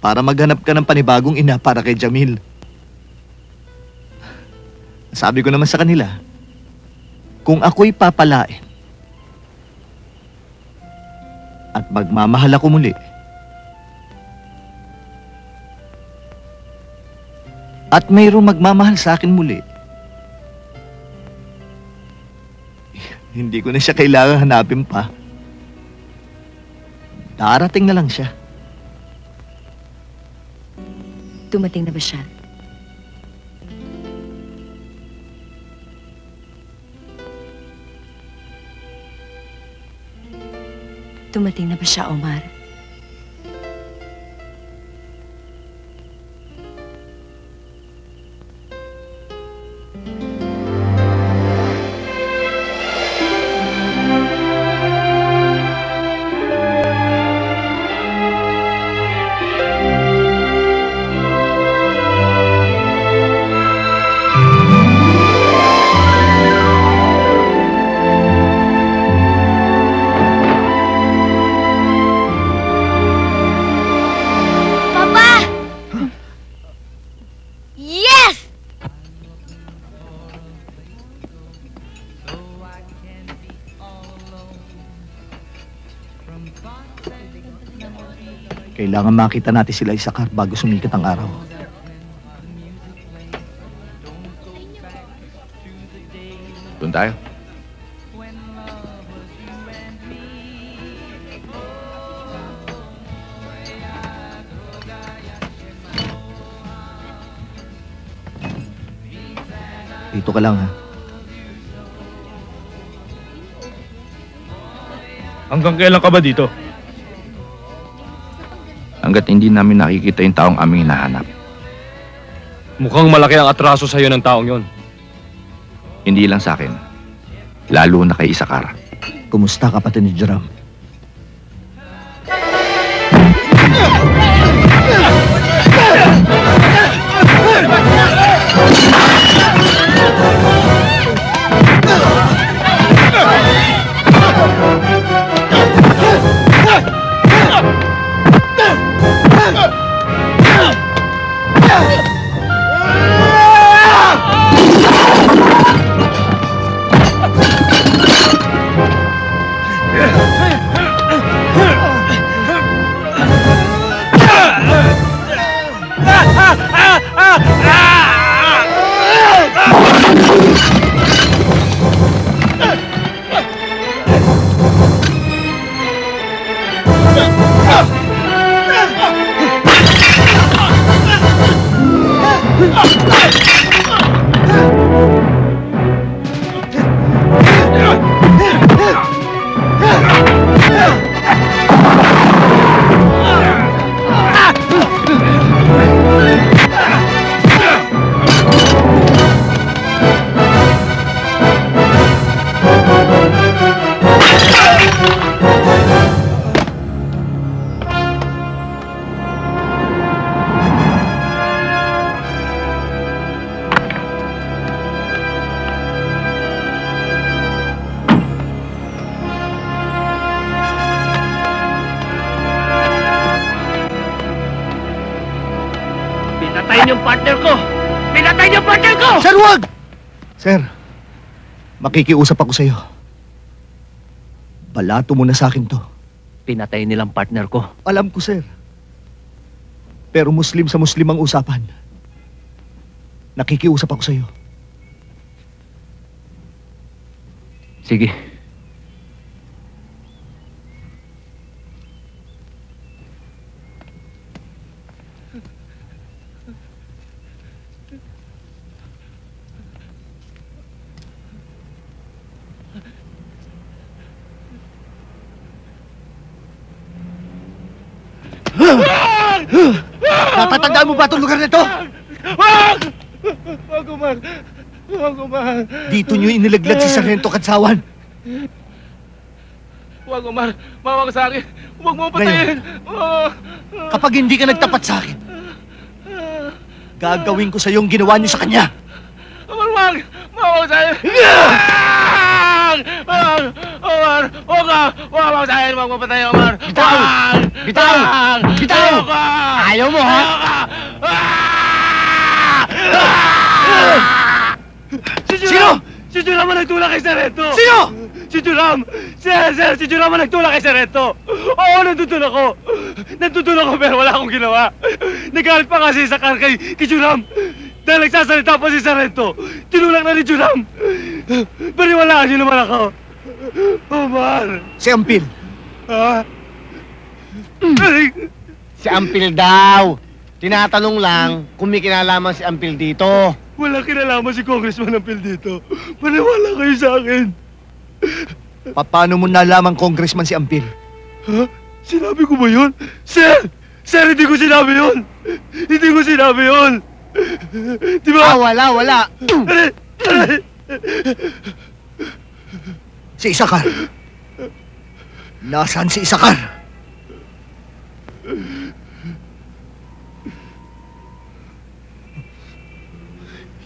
para maghanap ka ng panibagong ina para kay Jamil. Sabi ko naman sa kanila, kung ako'y papalain at magmamahal ako muli, at mayroong magmamahal sa akin muli, hindi ko na siya kailangan hanapin pa. Darating na lang siya. Dumating na ba siya? Dumating na ba siya, Omar? Kailangan makita natin sila Isakar bago sumikat ang araw. Doon tayo. Dito ka lang, ha? Hanggang kailan ka ba dito? Hanggat hindi namin nakikita yung taong aming hinahanap. Mukhang malaki ang atraso sa'yo ng taong yon. Hindi lang sa akin, lalo na kay Isakar. Kumusta kapatid ni Joram? Kikiusap ako sa'yo. Balato mo na sa akin to. Pinatay nilang partner ko. Alam ko, sir. Pero Muslim sa Muslim ang usapan. Nakikiusap ako sa'yo. Sige. Natatandaan mo ba itong lugar na ito? Wag! Wag, Omar! Wag, Omar! Dito nyo inilaglag si Sargento Katsawan. Wag, Omar! Mawa ka sa akin! Huwag mo patayin! Kapag hindi ka nagtapat sa akin, gagawin ko sa yung ginawa niyo sa kanya! Omar, wag! Mawa ka sa akin! Omar! Omar! Huwag ka! Mawa ka sa akin! Huwag mo patayin, Omar! Bitaw! Bitaw! Bitaw! Ayaw mo, ha? Sino? Si Joram ang nagtulak kay Sargento! Sino? Si Joram! Si Joram ang nagtulak kay Sargento! Oo, nandutun ako! Nandutun ako pero wala akong ginawa! Nagalit pa kasi Sakar kay Joram! Dahil nagsasalita pa si Sargento! Tinulak na ni Joram! Baliwalaan niyo naman ako! Omar! Si Ampil! Ha? Si Ampil daw! Tinatanong lang kung may kinalaman si Ampil dito. Walang kinalaman si Congressman Ampil dito. Maniwala kayo sa akin. Paano mo nalaman Congressman si Ampil? Ha? Sinabi ko ba yun? Sir! Sir, hindi ko sinabi yun! Hindi ko sinabi yun! Di ba? Ah, wala, wala! Si Isakar! Nasaan si Isakar?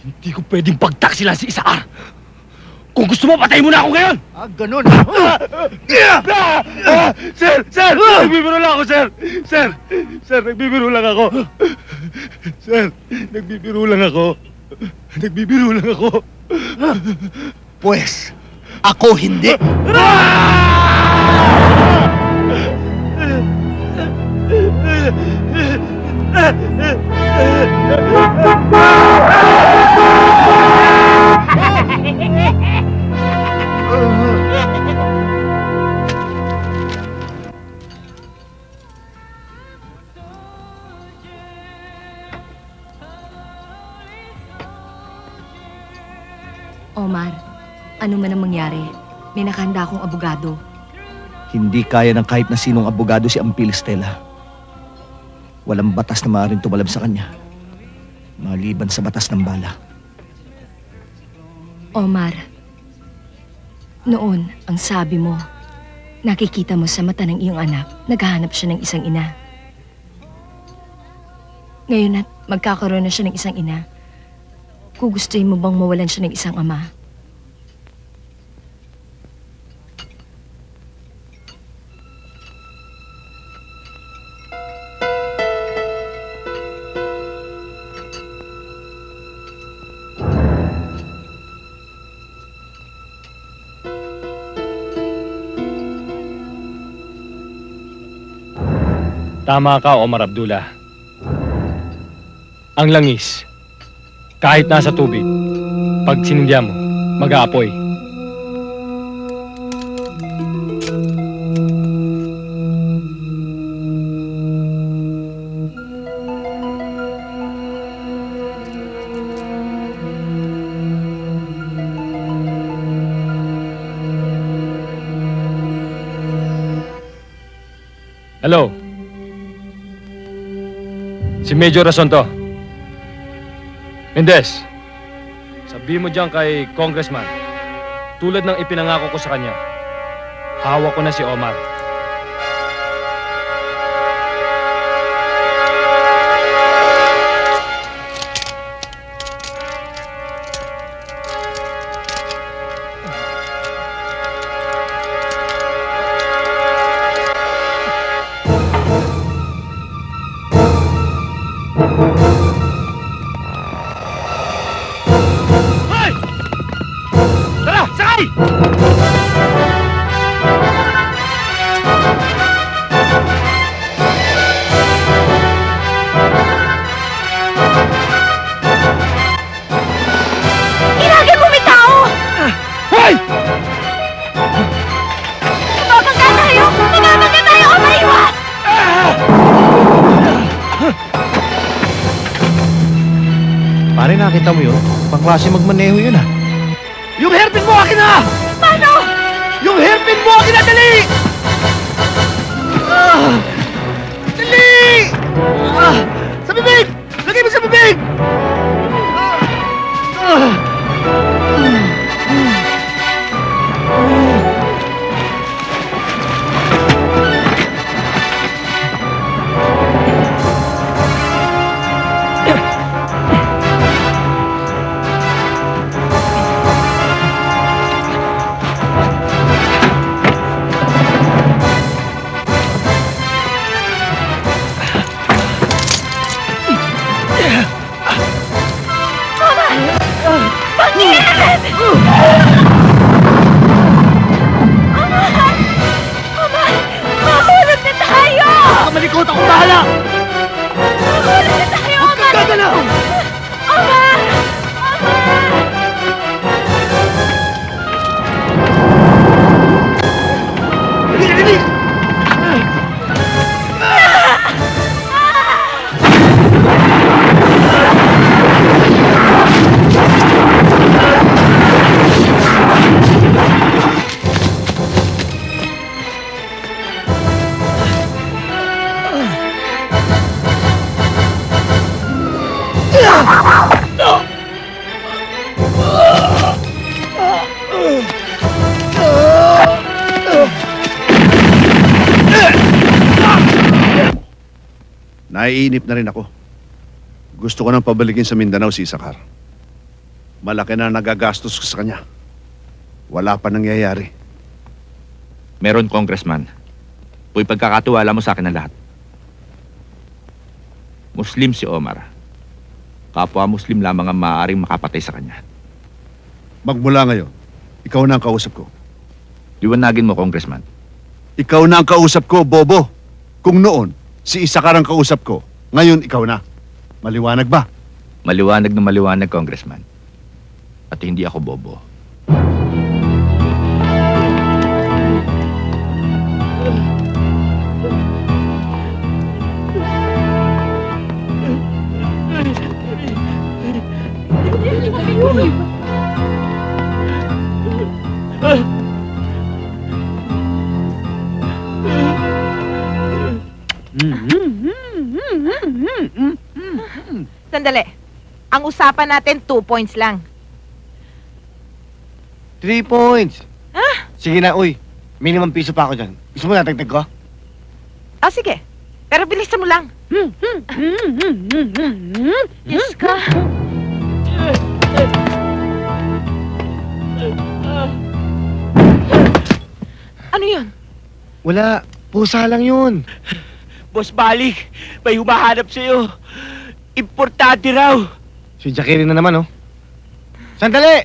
Hindi ko pwedeng pagtaksilan si Isakar. Kung gusto mo, patayin mo na ako ngayon! Ah, ganun! Sir! Sir! Nagbibiro lang ako, sir! Sir! Sir, nagbibiro lang ako! Sir, nagbibiro lang ako! Nagbibiro lang ako! Pues, ako hindi! Omar, ano man ang mangyari, may nakahanda akong abogado. Hindi kaya ng kahit na sinong abogado si Ampil, Estella. Walang batas na maaaring tumalab sa kanya, maliban sa batas ng bala. Omar, noon ang sabi mo, nakikita mo sa mata ng iyong anak, naghahanap siya ng isang ina. Ngayon at magkakaroon na siya ng isang ina, gugustuhin mo bang mawalan siya ng isang ama? Tama ka, Omar Abdullah. Ang langis, kahit nasa tubig, pag sinindya mo, mag-aapoy. Hello. Si Major Razon to. Mendez, sabi mo dyan kay Congressman, tulad ng ipinangako ko sa kanya, hawak ko na si Omar. Klase magmaneho yun, ha? Yung hairpin mo, akin na! Paano? Yung hairpin mo, akin na! Dali! Ah, dali! Ah, sa bibig! Lagay mo sa bibig! Naiinip na rin ako. Gusto ko nang pabalikin sa Mindanao si Isakar. Malaki na nagagastos ko sa kanya. Wala pa nangyayari. Meron, Congressman. Kung pagkakatiwala mo sa akin ang lahat. Muslim si Omar. Kapwa Muslim lamang ang maaaring makapatay sa kanya. Magmula ngayon, ikaw na ang kausap ko. Diwanagin mo, Congressman. Ikaw na ang kausap ko, Bobo. Kung noon, si Isakar ang kausap ko. Ngayon, ikaw na. Maliwanag ba? Maliwanag na maliwanag, Congressman. At hindi ako bobo. Sandali. Ang usapan natin, 2 points lang. 3 points. Ah? Sige na, uy. Minimum piso pa ako dyan. Gusto mo na tagtag ko? Ah, sige. Pero bilisan mo lang. Yes ka. Ano yun? Wala. Pusa lang yun. Boss Malik, may humahanap sa'yo. Importante raw. Si Jackie na naman, oh. Sandali!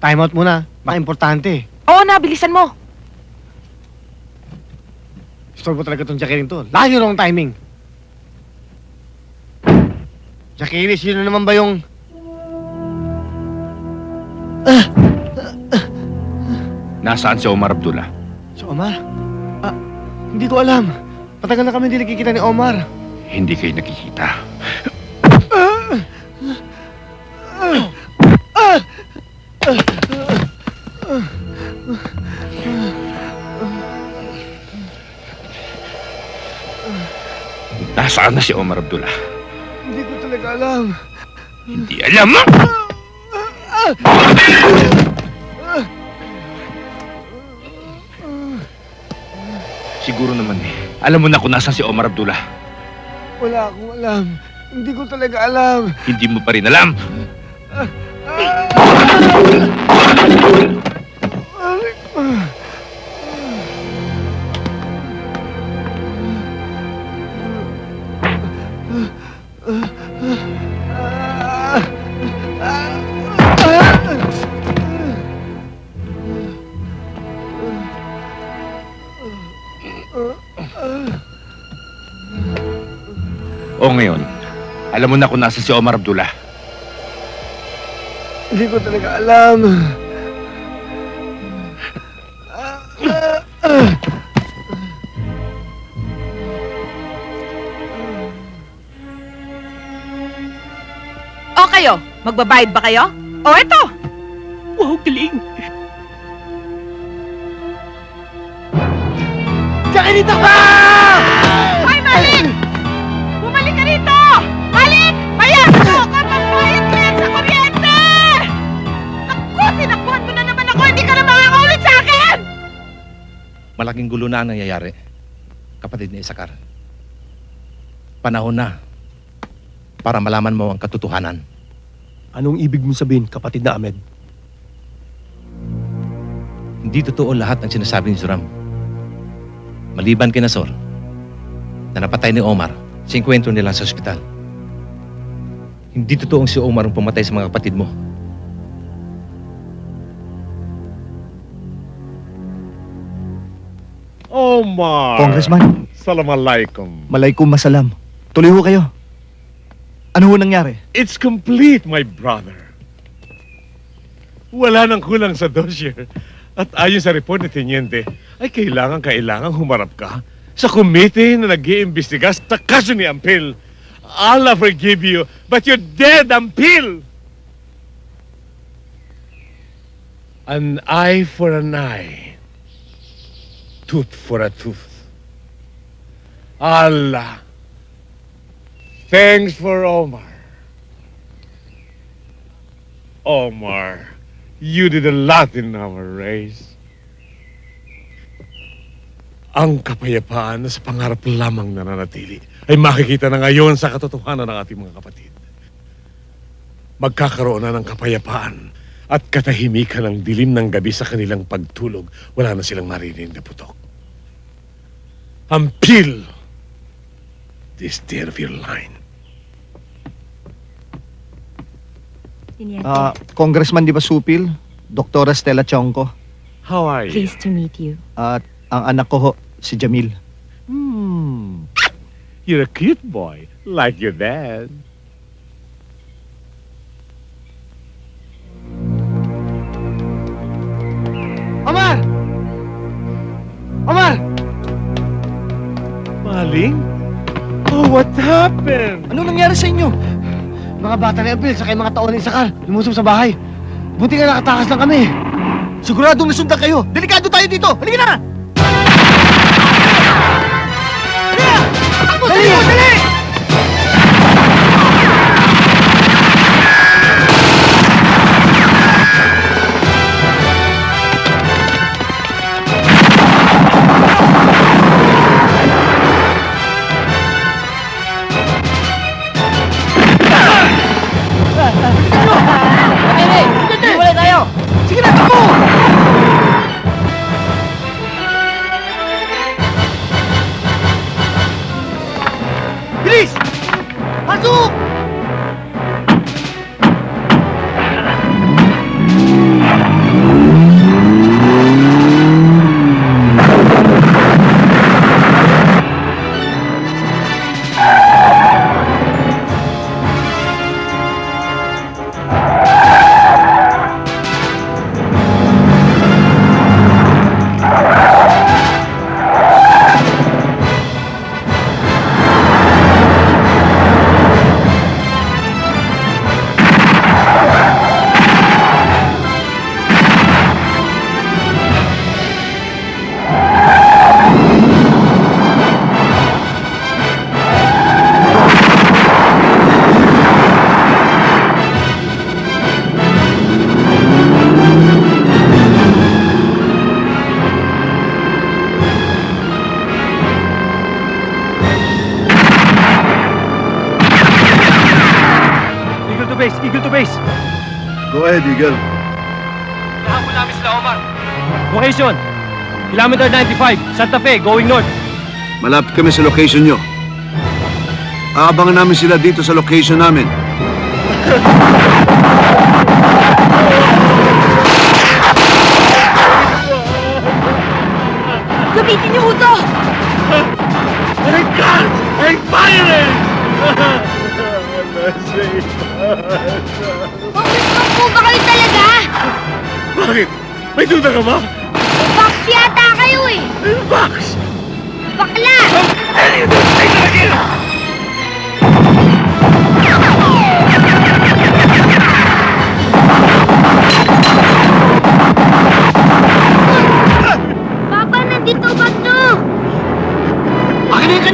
Time out muna. Baka importante. Oo na, bilisan mo. Istorbo talaga itong Jackie to. Lagi wrong timing. Jackie, sino naman ba yung... Nasaan si Omar Abdullah? Si Omar? Ah, hindi ko alam. Matagal na kami hindi nakikita ni Omar. Hindi kayo nakikita. Nasaan na si Omar Abdullah? Hindi ko talaga alam. Hindi alam mo? Siguro naman eh. Alam mo na kung nasaan si Omar Abdullah. Wala akong alam. Hindi ko talaga alam. Hindi mo pa rin alam? Ngayon, alam mo na kung nasa si Omar Abdullah. Hindi ko talaga alam. O kayo, magbabayad ba kayo? O eto! Wow, galing! Diyan dito ka! Hoy, Malik! Malik! Bayad ko! Kapagbayad ko yan sa kuryente! Naku! Tinakbuhan mo na naman ako! Hindi ka na makakaulit sa akin! Malaking gulo na ang nangyayari, kapatid ni Isakar. Panahon na para malaman mo ang katotohanan. Anong ibig mong sabihin, kapatid na Ahmed? Hindi totoo lahat ng sinasabi ni Joram. Maliban kay Nasor, na napatay ni Omar, sa inkwentro nila sa ospital. Hindi totoong si Omar ang pumatay sa mga kapatid mo. Omar! Congressman! Assalamualaikum. Malaikum masalam. Tuloy ho kayo. Ano ho nangyari? It's complete, my brother. Wala nang kulang sa dossier. At ayon sa report ni Teniente, ay kailangan humarap ka sa committee na nag-iimbestiga sa kaso ni Ampil. Allah forgive you, but you're dead, Ampil! An eye for an eye. Tooth for a tooth. Allah. Thanks for Omar. Omar, you did a lot in our race. Ang kapayapaan na sa pangarap lamang nananatili ay makikita na ngayon sa katotohanan ng ating mga kapatid. Magkakaroon na ng kapayapaan at katahimikan ng dilim ng gabi sa kanilang pagtulog. Wala na silang marinig na putok. Ampil! This tear of your line. Congressman Dimasupil, Dr. Estella Tiongco. How are you? Pleased to meet you. Ang anak ko ho, si Jamil. You're a cute boy, like your dad. Omar! Omar! Maling? Oh, what happened? Ano nangyari sa inyo? Mga bata ni Ampil, saka mga tao ni Sakar, lumusob sa bahay. Buti nga nakatakas lang kami. Siguradong nasundan kayo. Delikado tayo dito. Halika na! Dali! Dali! base, Eagle to base. Go ahead, Eagle. Nahabol namin sila, Omar. Location, kilometer 95, Santa Fe, going north. Malapit kami sa location nyo. Aabangan namin sila dito sa location namin. Gamitin niyo ito! My God! I'm firing! Pag-usap po ba kayo talaga? Bakit? May duda ka ba? Box yata kayo eh! Box? Bakla! Ay, talaga!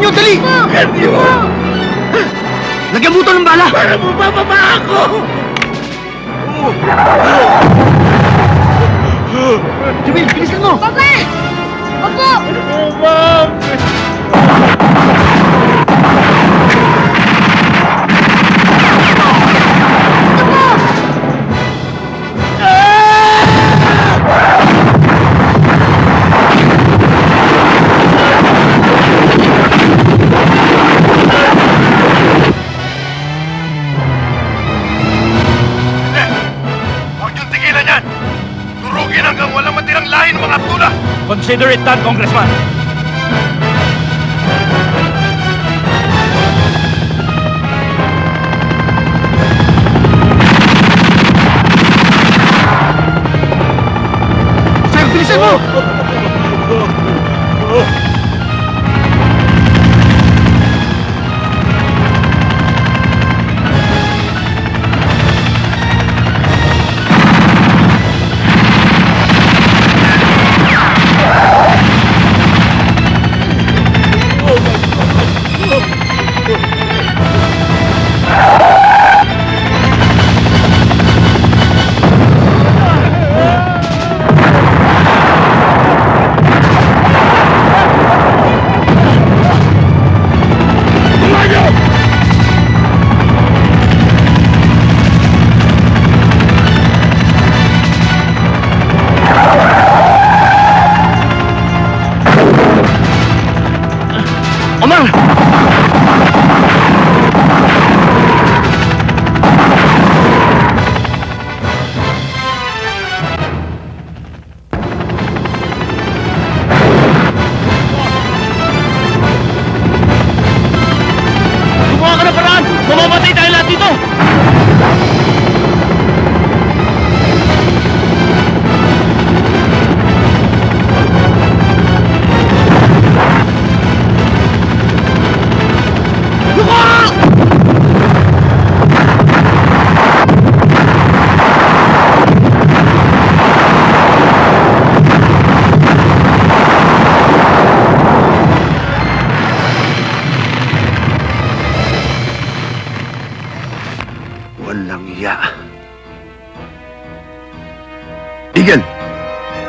Dali! Ganyo! Nagabuto ng bala! Para bumababa ako! Jamil, bilisan mo! Baba! Opo! Ma'am! Consider it done, Congressman. Sir, bilisan mo!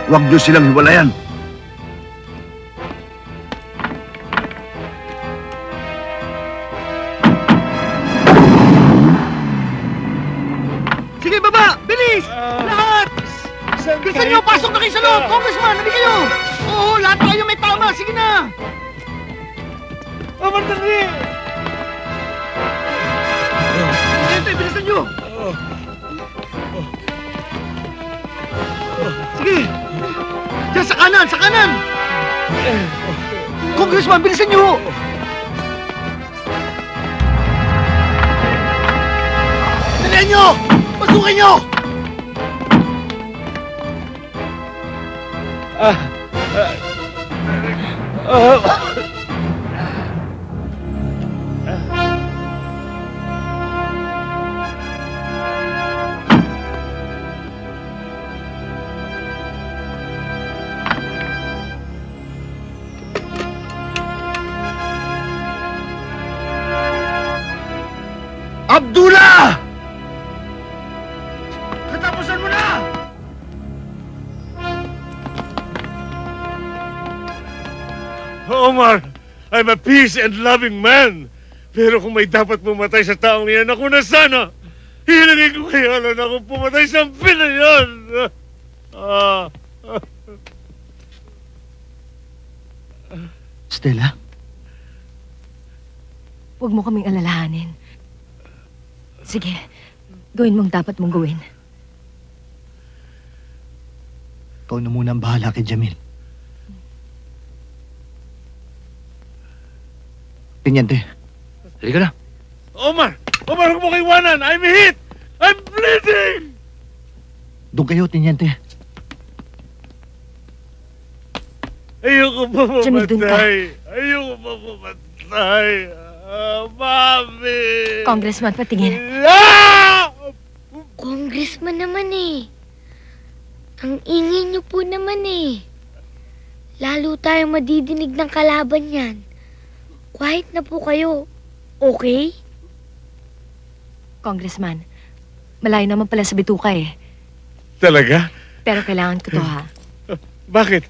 Huwag nyo silang hiwalayan. Sige, baba! Bilis! Lahat! Gusto nyo, pasok na kayo sa loob! Congressman, nabi kayo! Oo, lahat kayo may tama! Sige na! Omar, dali! Presidente, bilisan nyo! Sige! Diyan, sa kanan! Sa kanan! Congressman, bilisan niyo! Dalihan niyo! Pasukin niyo! Abdullah! Katapusan mo na! Omar, I'm a peace and loving man. Pero kung may dapat mamatay sa taong yan, ako na sana. Hinaling ko kayo na kung pumatay sa pila yun. Stella? Huwag mo kaming alalahanin. Sige, gawin mong dapat mong gawin. Ikaw na muna ang bahala kay Jamil. Pinyente, halika na. Omar! Omar, huwag mo kay Juanan! I'm hit! I'm bleeding! Doon kayo, Tiniente. Ayoko pa mamatay. Ayoko pa mamatay. Mami! Congressman, patingin. Ah! Congressman naman eh. Ang ingin niyo po naman eh. Lalo tayong madidinig ng kalaban yan. Quiet na po kayo. Okay? Congressman, malayo naman pala sa bituka eh. Talaga? Pero kailangan ko to ha. Bakit?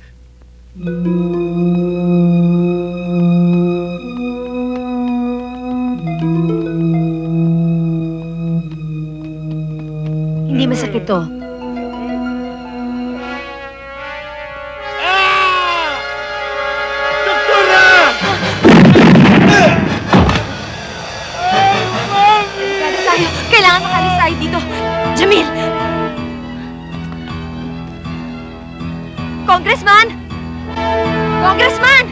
Hindi masakit to. Congressman! Congressman!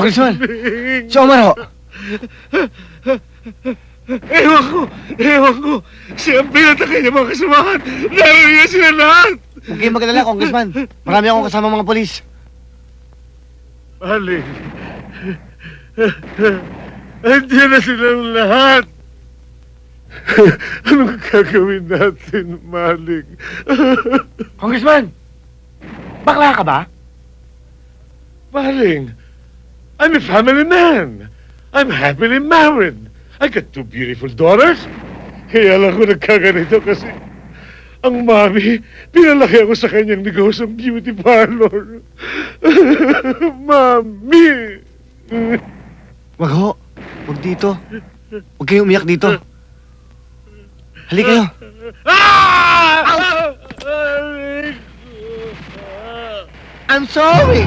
Congressman, si Omar ho. Ewan ko. Siya ang pinatake niya mga kasamahan. Naroon niya sila lahat. Huwag kayong magalala, Congressman. Marami akong kasama mga polis. Malik. Andiyan na silang lahat. Anong gagawin natin, Malik? Congressman, bakla ka ba? Maling, I'm a family man. I'm happily married. I got two beautiful daughters. Kaya lang ako nagkaganito kasi ang mami, pinalaki ako sa kanyang negosong beauty parlor. Mami! Wag ho. Wag dito. Wag kayong umiyak dito. Halika kayo. Ah! I'm sorry!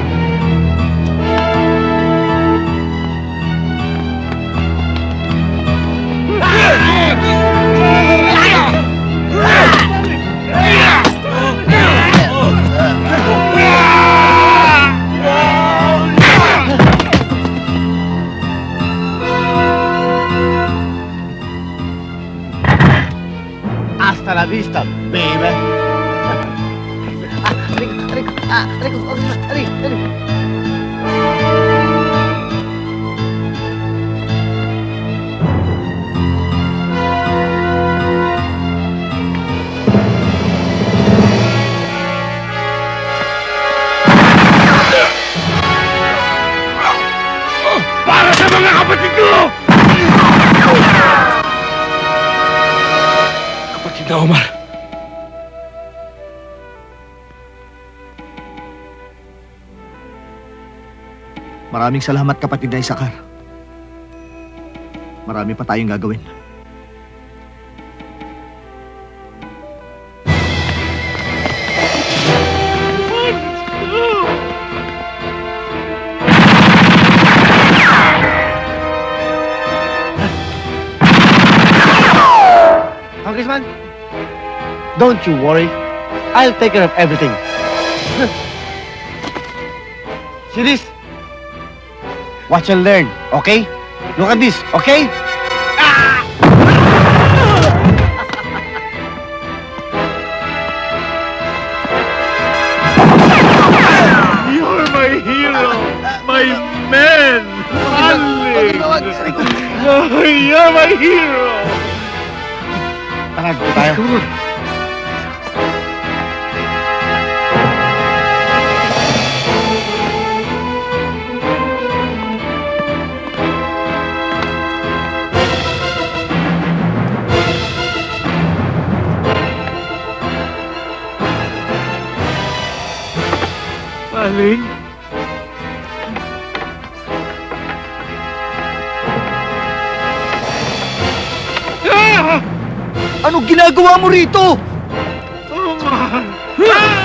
Hasta la vista, baby. Rico. Kapatid na Omar, Maraming salamat, kapatid na Isakar. Marami pa tayong gagawin. Congressman, don't you worry. I'll take care of everything. See this? Watch and learn, okay? Look at this, okay? Ah! You're my hero, my man, Malik. You're my hero. Tara, tayo. Maling. Ah! Ano ginagawa mo rito? Oh, man. Ah!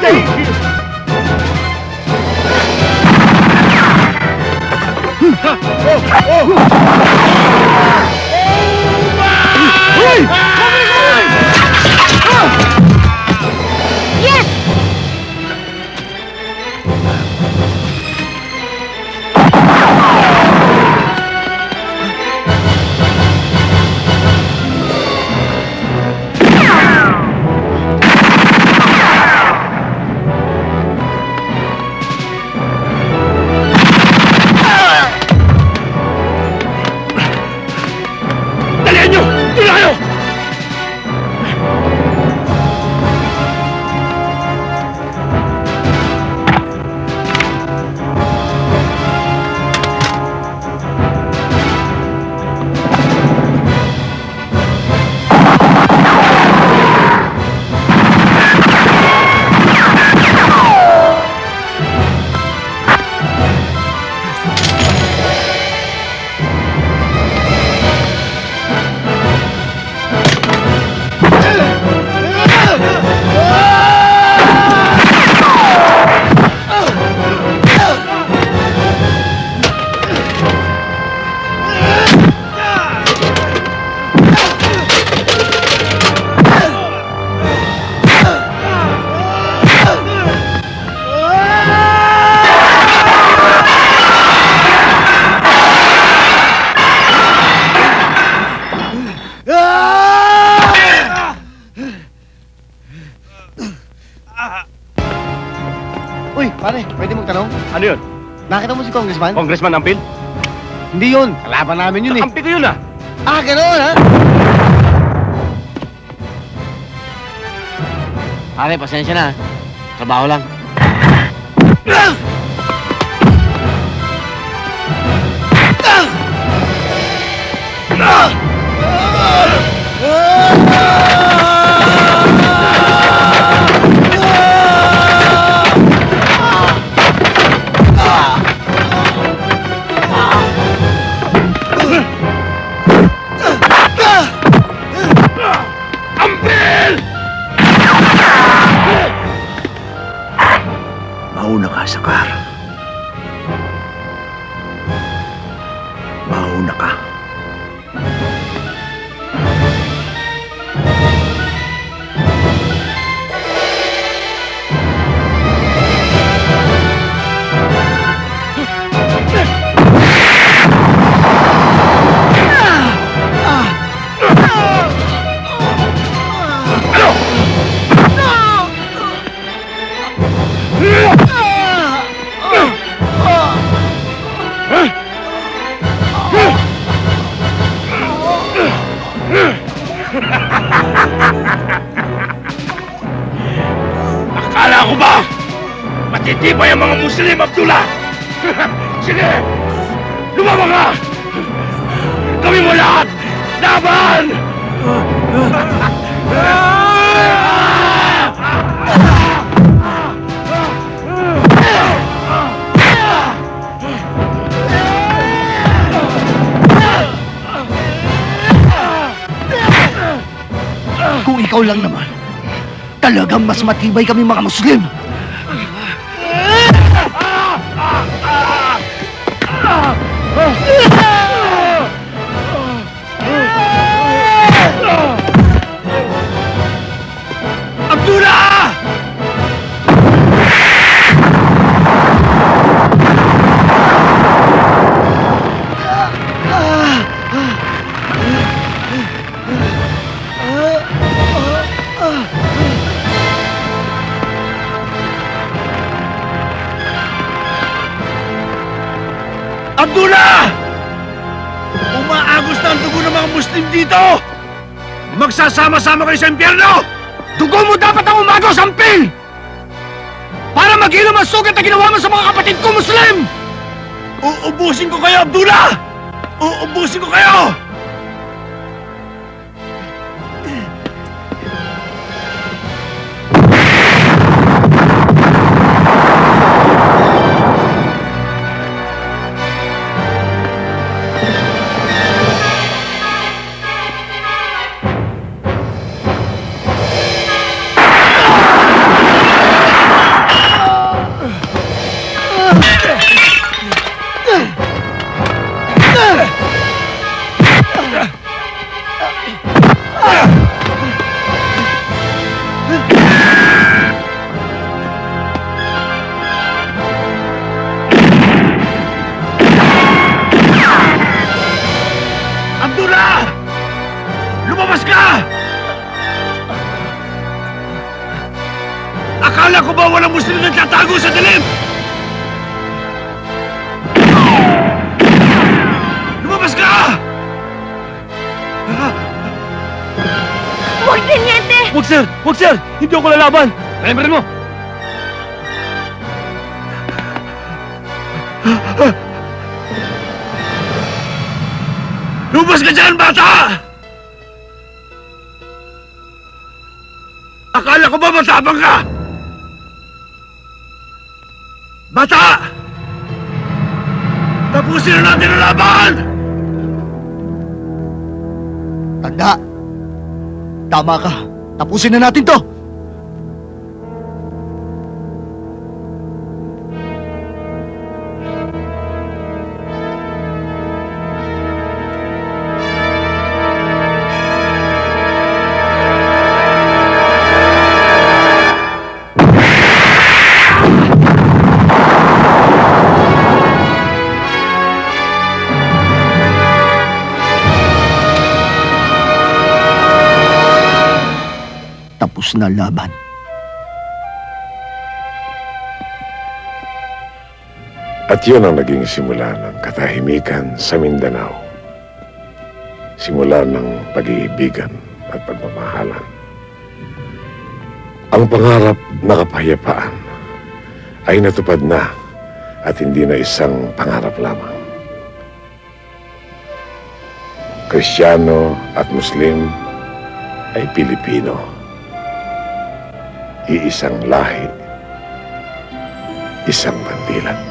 Thank you. Yes! Congressman? Congressman Ampil? Hindi yun. Kalaban namin yun eh. Ampil ko yun ah. Ah, ganoon ha? Pare, pasensya na. Trabaho lang. Lumabang ka! Gawin mo lahat! Laban! Kung ikaw lang naman, talagang mas matibay kami mga Muslim. Dito! Magsasama-sama kayo sa impyerno! Dugo mo dapat ang umagaw sa ampil! Para mag-ilom ang sugat na ginawa mo sa mga kapatid ko, Muslim! Uubusin ko kayo, Abdullah! Uubusin ko kayo! Hindi ako lalaban! Lalaban mo! Lubas ka dyan, bata! Akala ko ba matapang ka? Bata! Tapusin na natin ang laban! Tanda! Tama ka! Tapusin na natin to! Na laban. At yun ang naging simula ng katahimikan sa Mindanao. Simula ng pag-iibigan at pagmamahalan. Ang pangarap na kapayapaan ay natupad na at hindi na isang pangarap lamang. Kristiyano at Muslim ay Pilipino. Iisang lahi, isang bandilan.